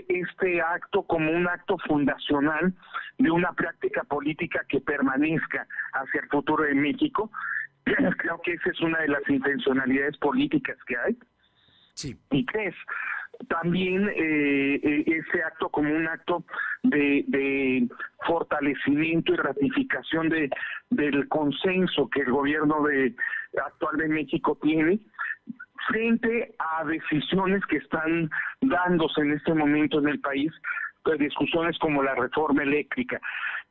este acto como un acto fundacional de una práctica política que permanezca hacia el futuro de México. Creo que esa es una de las intencionalidades políticas que hay. Sí. Y 3, también ese acto como un acto de fortalecimiento y ratificación del consenso que el gobierno actual de México tiene frente a decisiones que están dándose en este momento en el país, pues discusiones como la reforma eléctrica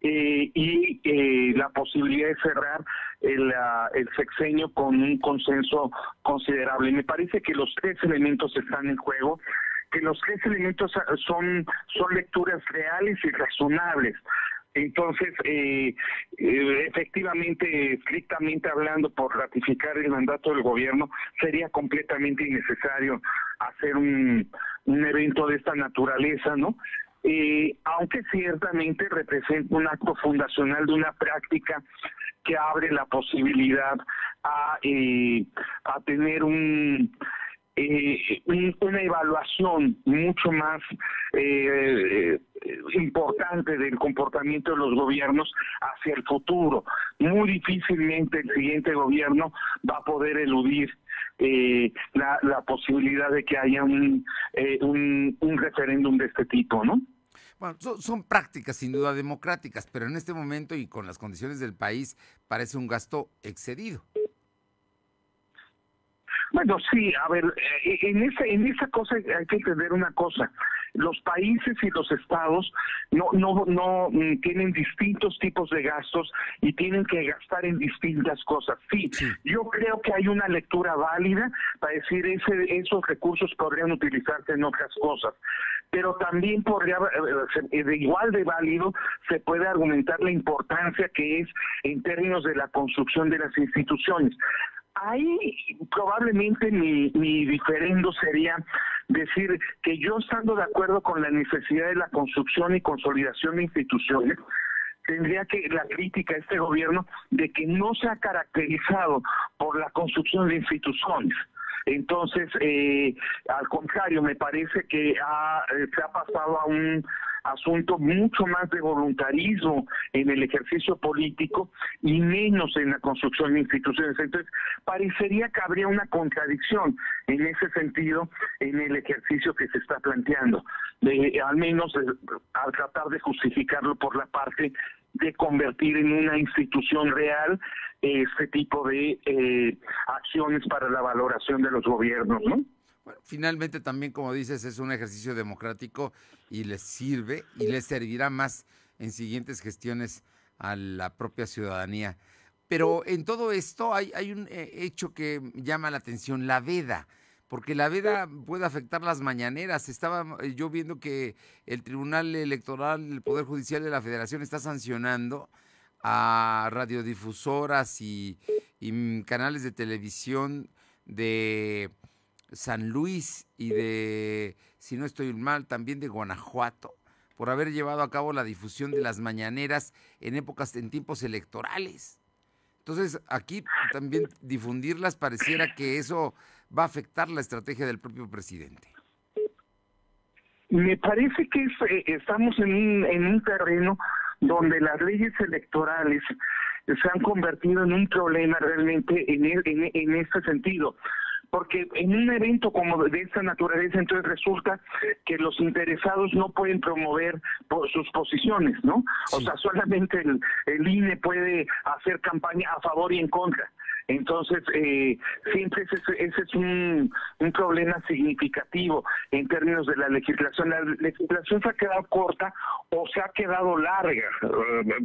y la posibilidad de cerrar el sexenio con un consenso considerable. Me parece que los 3 elementos están en juego, que los 3 elementos son lecturas reales y razonables. Entonces, efectivamente, estrictamente hablando, por ratificar el mandato del gobierno, sería completamente innecesario hacer un evento de esta naturaleza, ¿no? Aunque ciertamente representa un acto fundacional de una práctica que abre la posibilidad a tener una evaluación mucho más importante del comportamiento de los gobiernos hacia el futuro. Muy difícilmente el siguiente gobierno va a poder eludir la posibilidad de que haya un referéndum de este tipo, ¿no? Bueno, son prácticas sin duda democráticas, pero en este momento y con las condiciones del país parece un gasto excedido. Bueno, sí, a ver, en esa cosa hay que entender una cosa. Los países y los estados no tienen distintos tipos de gastos y tienen que gastar en distintas cosas. Sí, yo creo que hay una lectura válida para decir esos recursos podrían utilizarse en otras cosas, pero también podría, de igual de válido, se puede argumentar la importancia que es en términos de la construcción de las instituciones. Ahí probablemente mi diferendo sería decir que yo, estando de acuerdo con la necesidad de la construcción y consolidación de instituciones, tendría que la crítica a este gobierno de que no se ha caracterizado por la construcción de instituciones. Entonces, al contrario, me parece que se ha pasado a un asunto mucho más de voluntarismo en el ejercicio político y menos en la construcción de instituciones. Entonces, parecería que habría una contradicción en ese sentido en el ejercicio que se está planteando, al menos al tratar de justificarlo por la parte de convertir en una institución real este tipo de acciones para la valoración de los gobiernos, ¿no? Bueno, finalmente también, como dices, es un ejercicio democrático y les sirve y les servirá más en siguientes gestiones a la propia ciudadanía. Pero en todo esto hay un hecho que llama la atención, la veda, porque la veda puede afectar las mañaneras. Estaba yo viendo que el Tribunal Electoral, el Poder Judicial de la Federación está sancionando a radiodifusoras y canales de televisión de San Luis y de, si no estoy mal, también de Guanajuato, por haber llevado a cabo la difusión de las mañaneras en tiempos electorales. Entonces, aquí también difundirlas pareciera que eso va a afectar la estrategia del propio presidente. Me parece que estamos en un terreno donde las leyes electorales se han convertido en un problema realmente en este sentido. Porque en un evento como de esta naturaleza, entonces resulta que los interesados no pueden promover sus posiciones, ¿no? Sí. O sea, solamente el INE puede hacer campaña a favor y en contra. Entonces, siempre ese es un problema significativo en términos de la legislación. La legislación se ha quedado corta o se ha quedado larga,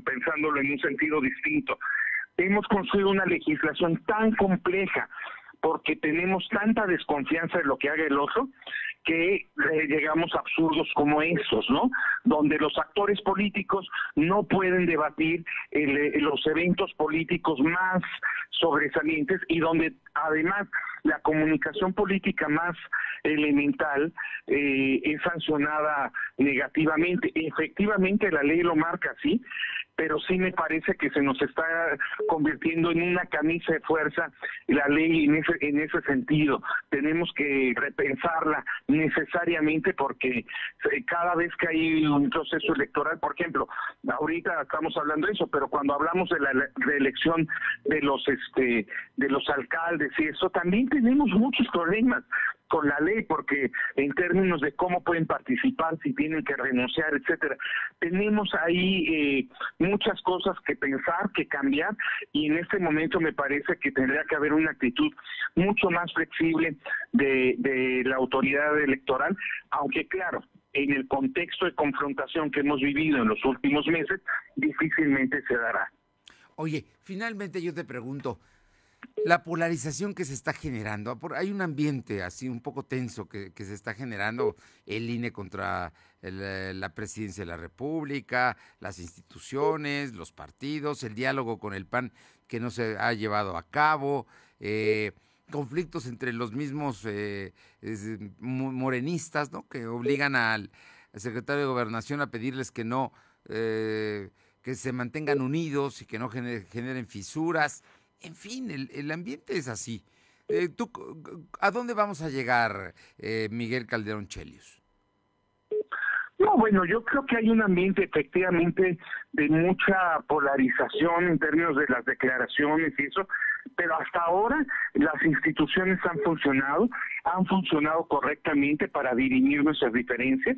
pensándolo en un sentido distinto. Hemos construido una legislación tan compleja porque tenemos tanta desconfianza de lo que haga el otro que llegamos a absurdos como esos, ¿no? Donde los actores políticos no pueden debatir los eventos políticos más sobresalientes y donde además la comunicación política más elemental es sancionada negativamente. Efectivamente la ley lo marca así, pero sí me parece que se nos está convirtiendo en una camisa de fuerza la ley en ese sentido. Tenemos que repensarla necesariamente porque cada vez que hay un proceso electoral, por ejemplo, ahorita estamos hablando de eso, pero cuando hablamos de la reelección de los alcaldes y eso, también tenemos muchos problemas con la ley, porque en términos de cómo pueden participar, si tienen que renunciar, etcétera, tenemos ahí muchas cosas que pensar, que cambiar, y en este momento me parece que tendría que haber una actitud mucho más flexible de la autoridad electoral, aunque claro, en el contexto de confrontación que hemos vivido en los últimos meses, difícilmente se dará. Oye, finalmente yo te pregunto, la polarización que se está generando, hay un ambiente así un poco tenso que se está generando, el INE contra la presidencia de la República, las instituciones, los partidos, el diálogo con el PAN que no se ha llevado a cabo, conflictos entre los mismos morenistas, ¿no? Que obligan al secretario de Gobernación a pedirles que no, que se mantengan unidos y que no generen fisuras. En fin, el ambiente es así. ¿Tú a dónde vamos a llegar, Miguel Calderón Chelius? No, bueno, yo creo que hay un ambiente efectivamente de mucha polarización en términos de las declaraciones y eso, pero hasta ahora las instituciones han funcionado correctamente para dirimir nuestras diferencias,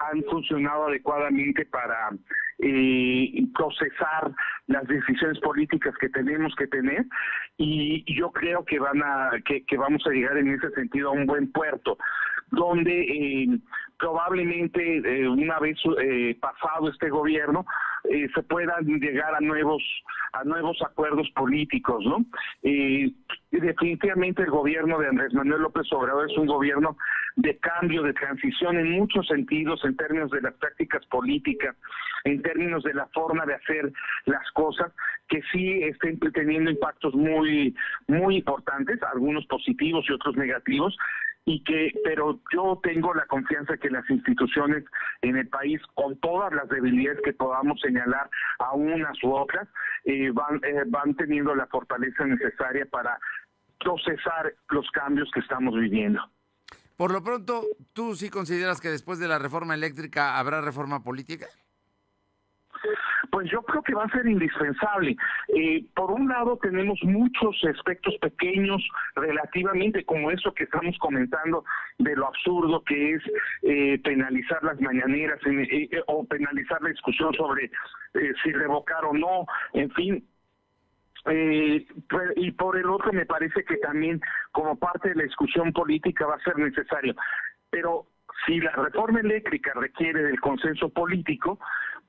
han funcionado adecuadamente para procesar las decisiones políticas que tenemos que tener, y yo creo que vamos a llegar en ese sentido a un buen puerto, donde probablemente una vez pasado este gobierno se puedan llegar a nuevos acuerdos políticos, ¿no? Definitivamente el gobierno de Andrés Manuel López Obrador es un gobierno de cambio, de transición en muchos sentidos, en términos de las prácticas políticas, en términos de la forma de hacer las cosas, que sí estén teniendo impactos muy, muy importantes, algunos positivos y otros negativos, pero yo tengo la confianza que las instituciones en el país, con todas las debilidades que podamos señalar a unas u otras, van teniendo la fortaleza necesaria para procesar los cambios que estamos viviendo. Por lo pronto, ¿tú sí consideras que después de la reforma eléctrica habrá reforma política? Pues yo creo que va a ser indispensable. Por un lado, tenemos muchos aspectos pequeños relativamente, como eso que estamos comentando de lo absurdo que es penalizar las mañaneras o penalizar la discusión sobre si revocar o no, en fin. Y por el otro, me parece que también como parte de la discusión política va a ser necesario. Pero si la reforma eléctrica requiere del consenso político,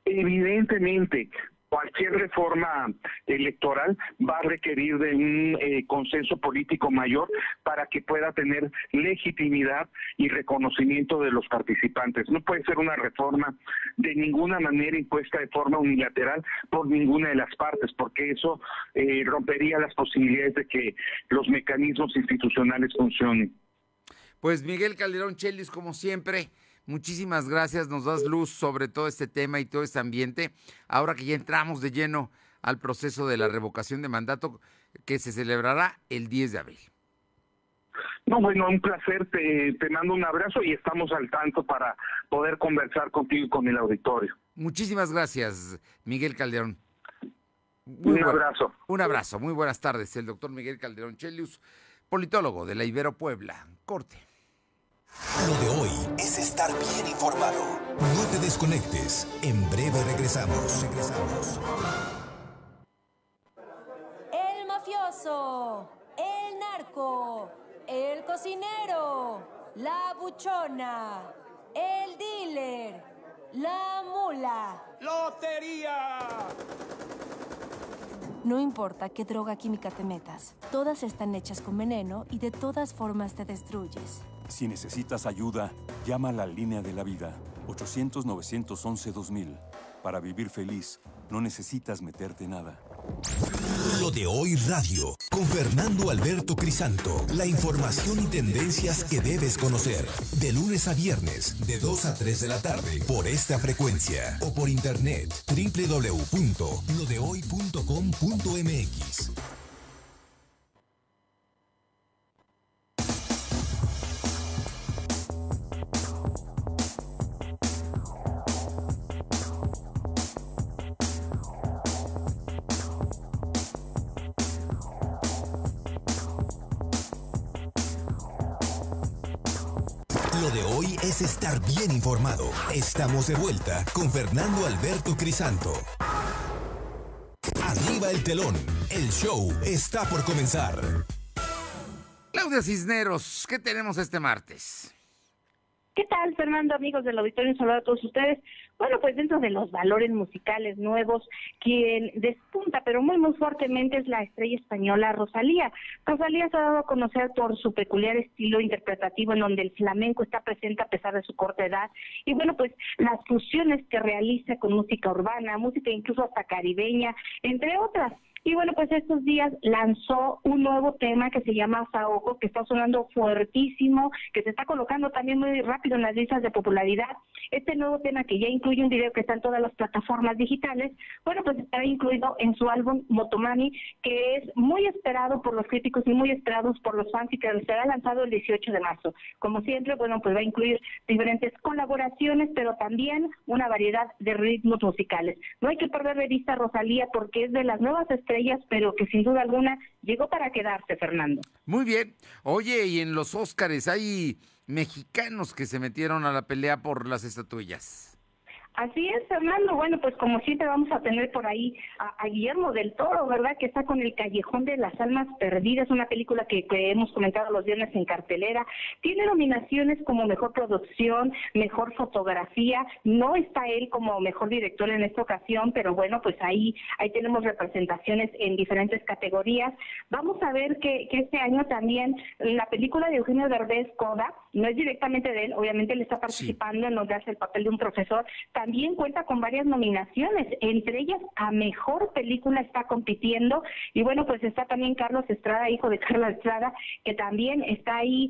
evidentemente, cualquier reforma electoral va a requerir de un consenso político mayor para que pueda tener legitimidad y reconocimiento de los participantes. No puede ser una reforma de ninguna manera impuesta de forma unilateral por ninguna de las partes, porque eso rompería las posibilidades de que los mecanismos institucionales funcionen. Pues Miguel Calderón Chelius, como siempre, muchísimas gracias, nos das luz sobre todo este tema y todo este ambiente. Ahora que ya entramos de lleno al proceso de la revocación de mandato que se celebrará el 10 de abril. No, bueno, un placer, te mando un abrazo y estamos al tanto para poder conversar contigo y con el auditorio. Muchísimas gracias, Miguel Calderón. Un abrazo, muy buenas tardes. El doctor Miguel Calderón Chelius, politólogo de la Ibero Puebla. Corte. Lo de hoy es estar bien informado. No te desconectes. En breve regresamos. El mafioso, el narco, el cocinero, la buchona, el dealer, la mula. ¡Lotería! No importa qué droga química te metas, todas están hechas con veneno y de todas formas te destruyes. Si necesitas ayuda, llama a la línea de la vida, 800-911-2000. Para vivir feliz, no necesitas meterte nada. Lo de Hoy Radio, con Fernando Alberto Crisanto. La información y tendencias que debes conocer. De lunes a viernes, de 2 a 3 de la tarde, por esta frecuencia. O por internet, www.lodehoy.com.mx. Estar bien informado. Estamos de vuelta con Fernando Alberto Crisanto. Arriba el telón. El show está por comenzar. Claudia Cisneros, ¿qué tenemos este martes? ¿Qué tal, Fernando? Amigos del auditorio, un saludo a todos ustedes. Bueno, pues dentro de los valores musicales nuevos, quien despunta, pero muy fuertemente, es la estrella española Rosalía. Rosalía se ha dado a conocer por su peculiar estilo interpretativo, en donde el flamenco está presente a pesar de su corta edad. Y bueno, pues las fusiones que realiza con música urbana, música incluso hasta caribeña, entre otras. Y bueno, pues estos días lanzó un nuevo tema que se llama Saoko, que está sonando fuertísimo, que se está colocando también muy rápido en las listas de popularidad. Este nuevo tema, que ya incluye un video que está en todas las plataformas digitales, bueno, pues estará incluido en su álbum Motomami, que es muy esperado por los críticos y muy esperados por los fans, y que será lanzado el 18 de marzo. Como siempre, bueno, pues va a incluir diferentes colaboraciones, pero también una variedad de ritmos musicales. No hay que perder de vista a Rosalía, porque es de las nuevas estrellas, pero que sin duda alguna llegó para quedarse, Fernando. Muy bien. Oye, y en los Óscares hay mexicanos que se metieron a la pelea por las estatuillas. Así es, Fernando. Bueno, pues como siempre vamos a tener por ahí a Guillermo del Toro, ¿verdad? Que está con El Callejón de las Almas Perdidas, una película que hemos comentado los viernes en cartelera. Tiene nominaciones como Mejor Producción, Mejor Fotografía. No está él como Mejor Director en esta ocasión, pero bueno, pues ahí tenemos representaciones en diferentes categorías. Vamos a ver que este año también la película de Eugenio Derbez, Coda, no es directamente de él, obviamente él está participando, sí, en donde hace el papel de un profesor. también cuenta con varias nominaciones, entre ellas a Mejor Película está compitiendo, y bueno, pues está también Carlos Estrada, hijo de Carlos Estrada, que también está ahí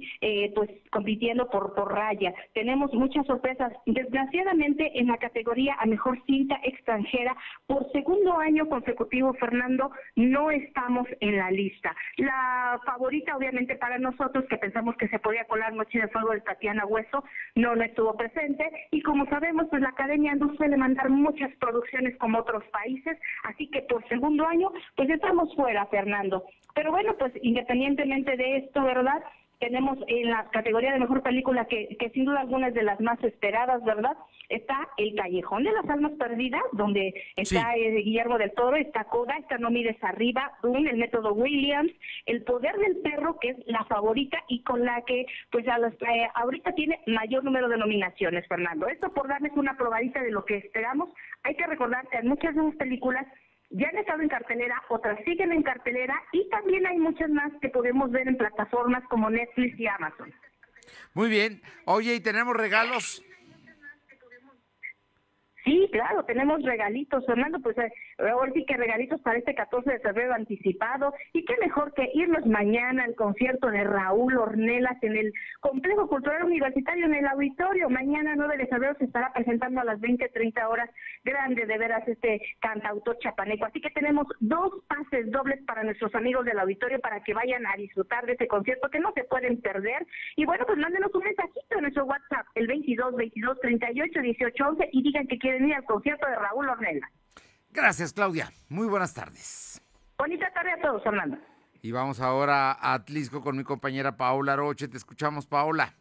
pues compitiendo por raya. Tenemos muchas sorpresas, desgraciadamente en la categoría a Mejor Cinta Extranjera, por segundo año consecutivo, Fernando, no estamos en la lista. La favorita, obviamente, para nosotros, que pensamos que se podía colar Noche de Fuego de Tatiana Hueso, no estuvo presente, y como sabemos, pues la Academia no suele mandar muchas producciones como otros países, así que por segundo año, pues estamos fuera, Fernando. Pero bueno, pues independientemente de esto, ¿verdad?, tenemos en la categoría de Mejor Película, que sin duda alguna es de las más esperadas, ¿verdad?, está El Callejón de las Almas Perdidas, donde está Guillermo del Toro, está Coda, está No Mires Arriba, El Método Williams, El Poder del Perro, que es la favorita y con la que pues ahorita tiene mayor número de nominaciones, Fernando. Esto por darles una probadita de lo que esperamos. Hay que recordar que en muchas de las películas ya han estado en cartelera, otras siguen en cartelera y también hay muchas más que podemos ver en plataformas como Netflix y Amazon. Muy bien. Oye, ¿y tenemos regalos? Sí, claro, tenemos regalitos, Fernando, pues ahora sí que regalitos para este 14 de febrero anticipado, y qué mejor que irnos mañana al concierto de Raúl Ornelas en el Complejo Cultural Universitario, en el auditorio. Mañana 9 de febrero se estará presentando a las 20:30 horas, grande de veras este cantautor chapaneco, así que tenemos 2 pases dobles para nuestros amigos del auditorio para que vayan a disfrutar de este concierto que no se pueden perder. Y bueno, pues mándenos un mensajito en nuestro WhatsApp, el 22 22 38 18 11, y digan que quieren venir al concierto de Raúl Ornelas. Gracias, Claudia. Muy buenas tardes. Bonita tarde a todos, Fernando. Y vamos ahora a Atlixco con mi compañera Paola Roche. Te escuchamos, Paola.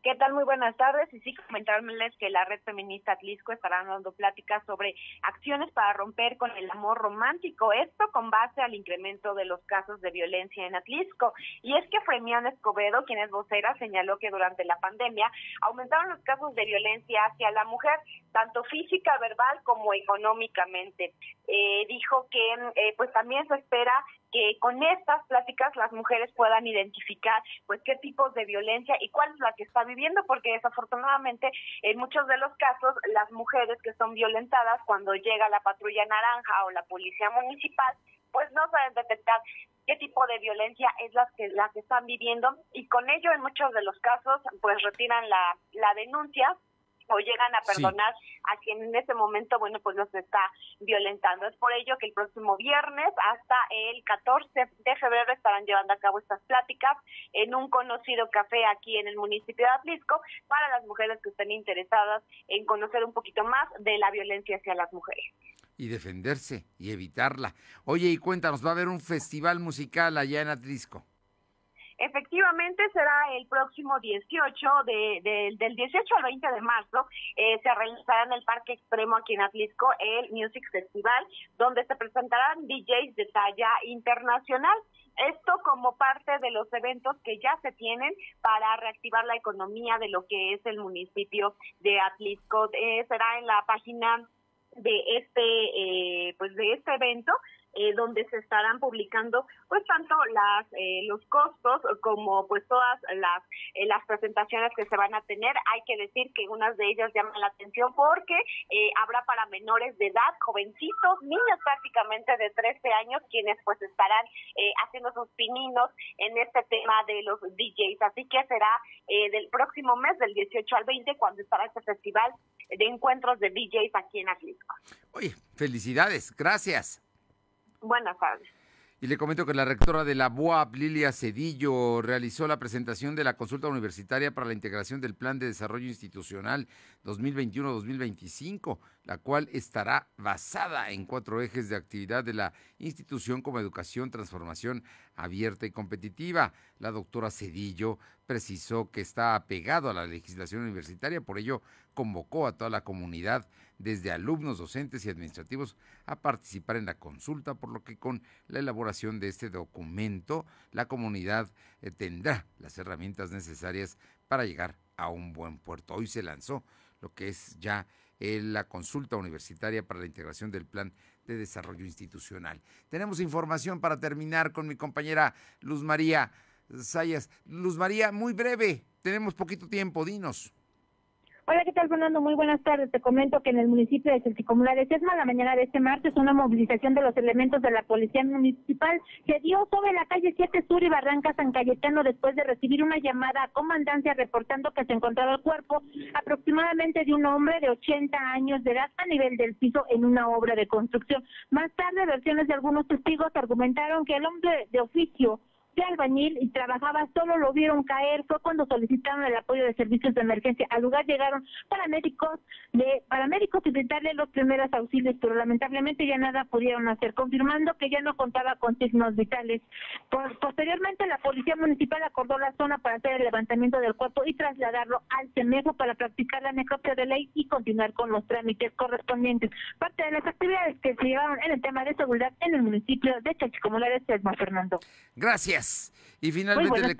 ¿Qué tal? Muy buenas tardes. Y sí, comentarles que la red feminista Atlixco estará dando pláticas sobre acciones para romper con el amor romántico. Esto con base al incremento de los casos de violencia en Atlixco. Y es que Fremiana Escobedo, quien es vocera, señaló que durante la pandemia aumentaron los casos de violencia hacia la mujer, tanto física, verbal como económicamente. Dijo que pues también se espera que con estas pláticas las mujeres puedan identificar pues qué tipos de violencia y cuál es la que está viviendo, porque desafortunadamente en muchos de los casos las mujeres que son violentadas, cuando llega la patrulla naranja o la policía municipal, pues no saben detectar qué tipo de violencia es la que están viviendo, y con ello en muchos de los casos pues retiran la denuncia o llegan a perdonar a quien en ese momento, bueno, pues los está violentando. Es por ello que el próximo viernes hasta el 14 de febrero estarán llevando a cabo estas pláticas en un conocido café aquí en el municipio de Atlixco para las mujeres que estén interesadas en conocer un poquito más de la violencia hacia las mujeres. Y defenderse y evitarla. Oye, y cuéntanos, ¿va a haber un festival musical allá en Atlixco? Efectivamente, será el próximo 18, del 18 al 20 de marzo, se realizará en el Parque Extremo aquí en Atlixco el Music Festival, donde se presentarán DJs de talla internacional. Esto como parte de los eventos que ya se tienen para reactivar la economía de lo que es el municipio de Atlixco. Será en la página de este evento, donde se estarán publicando pues tanto los costos como pues todas las presentaciones que se van a tener. Hay que decir que unas de ellas llaman la atención porque habrá para menores de edad, jovencitos, niños prácticamente de 13 años, quienes pues estarán haciendo sus pininos en este tema de los DJs. Así que será del próximo mes, del 18 al 20, cuando estará este festival de encuentros de DJs aquí en Atlixco. Oye, felicidades, gracias. Buenas tardes. Y le comento que la rectora de la BUAP, Lilia Cedillo, realizó la presentación de la consulta universitaria para la integración del Plan de Desarrollo Institucional 2021-2025, la cual estará basada en 4 ejes de actividad de la institución como educación, transformación abierta y competitiva. La doctora Cedillo precisó que está apegado a la legislación universitaria, por ello convocó a toda la comunidad, desde alumnos, docentes y administrativos, a participar en la consulta, por lo que con la elaboración de este documento la comunidad tendrá las herramientas necesarias para llegar a un buen puerto. Hoy se lanzó lo que es ya la consulta universitaria para la integración del Plan de Desarrollo Institucional. Tenemos información para terminar con mi compañera Luz María Sayas. Luz María, muy breve, tenemos poquito tiempo, dinos. Hola, ¿qué tal, Fernando? Muy buenas tardes. Te comento que en el municipio de Xochicomula de Sesma, la mañana de este martes, una movilización de los elementos de la Policía Municipal se dio sobre la calle 7 Sur y Barranca San Cayetano después de recibir una llamada a comandancia reportando que se encontraba el cuerpo aproximadamente de un hombre de 80 años de edad a nivel del piso en una obra de construcción. Más tarde, versiones de algunos testigos argumentaron que el hombre de oficio de albañil y trabajaba solo, lo vieron caer, fue cuando solicitaron el apoyo de servicios de emergencia. Al lugar llegaron paramédicos y brindarle los primeros auxilios, pero lamentablemente ya nada pudieron hacer, confirmando que ya no contaba con signos vitales. Posteriormente la Policía Municipal acordó la zona para hacer el levantamiento del cuerpo y trasladarlo al CEMEFO para practicar la necropsia de ley y continuar con los trámites correspondientes. Parte de las actividades que se llevaron en el tema de seguridad en el municipio de Xochicomula de Sesma, Fernando. Gracias. Y finalmente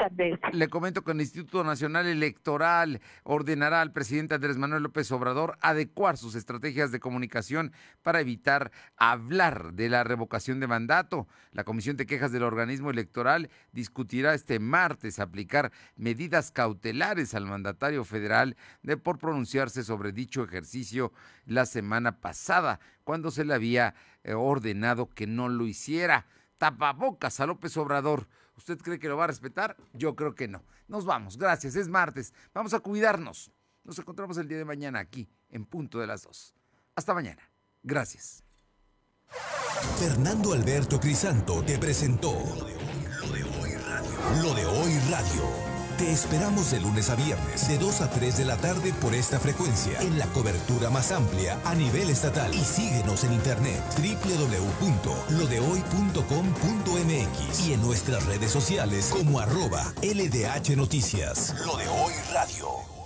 le comento que el Instituto Nacional Electoral ordenará al presidente Andrés Manuel López Obrador adecuar sus estrategias de comunicación para evitar hablar de la revocación de mandato. La Comisión de Quejas del Organismo Electoral discutirá este martes aplicar medidas cautelares al mandatario federal por pronunciarse sobre dicho ejercicio la semana pasada, cuando se le había ordenado que no lo hiciera. Tapabocas a López Obrador. ¿Usted cree que lo va a respetar? Yo creo que no. Nos vamos, gracias, es martes. Vamos a cuidarnos. Nos encontramos el día de mañana aquí, en punto de las 2. Hasta mañana. Gracias. Fernando Alberto Crisanto te presentó Lo de Hoy Radio. Te esperamos de lunes a viernes, de 2 a 3 de la tarde por esta frecuencia, en la cobertura más amplia a nivel estatal. Y síguenos en internet, www.lodehoy.com.mx y en nuestras redes sociales como @LDH Noticias. Lo de Hoy Radio.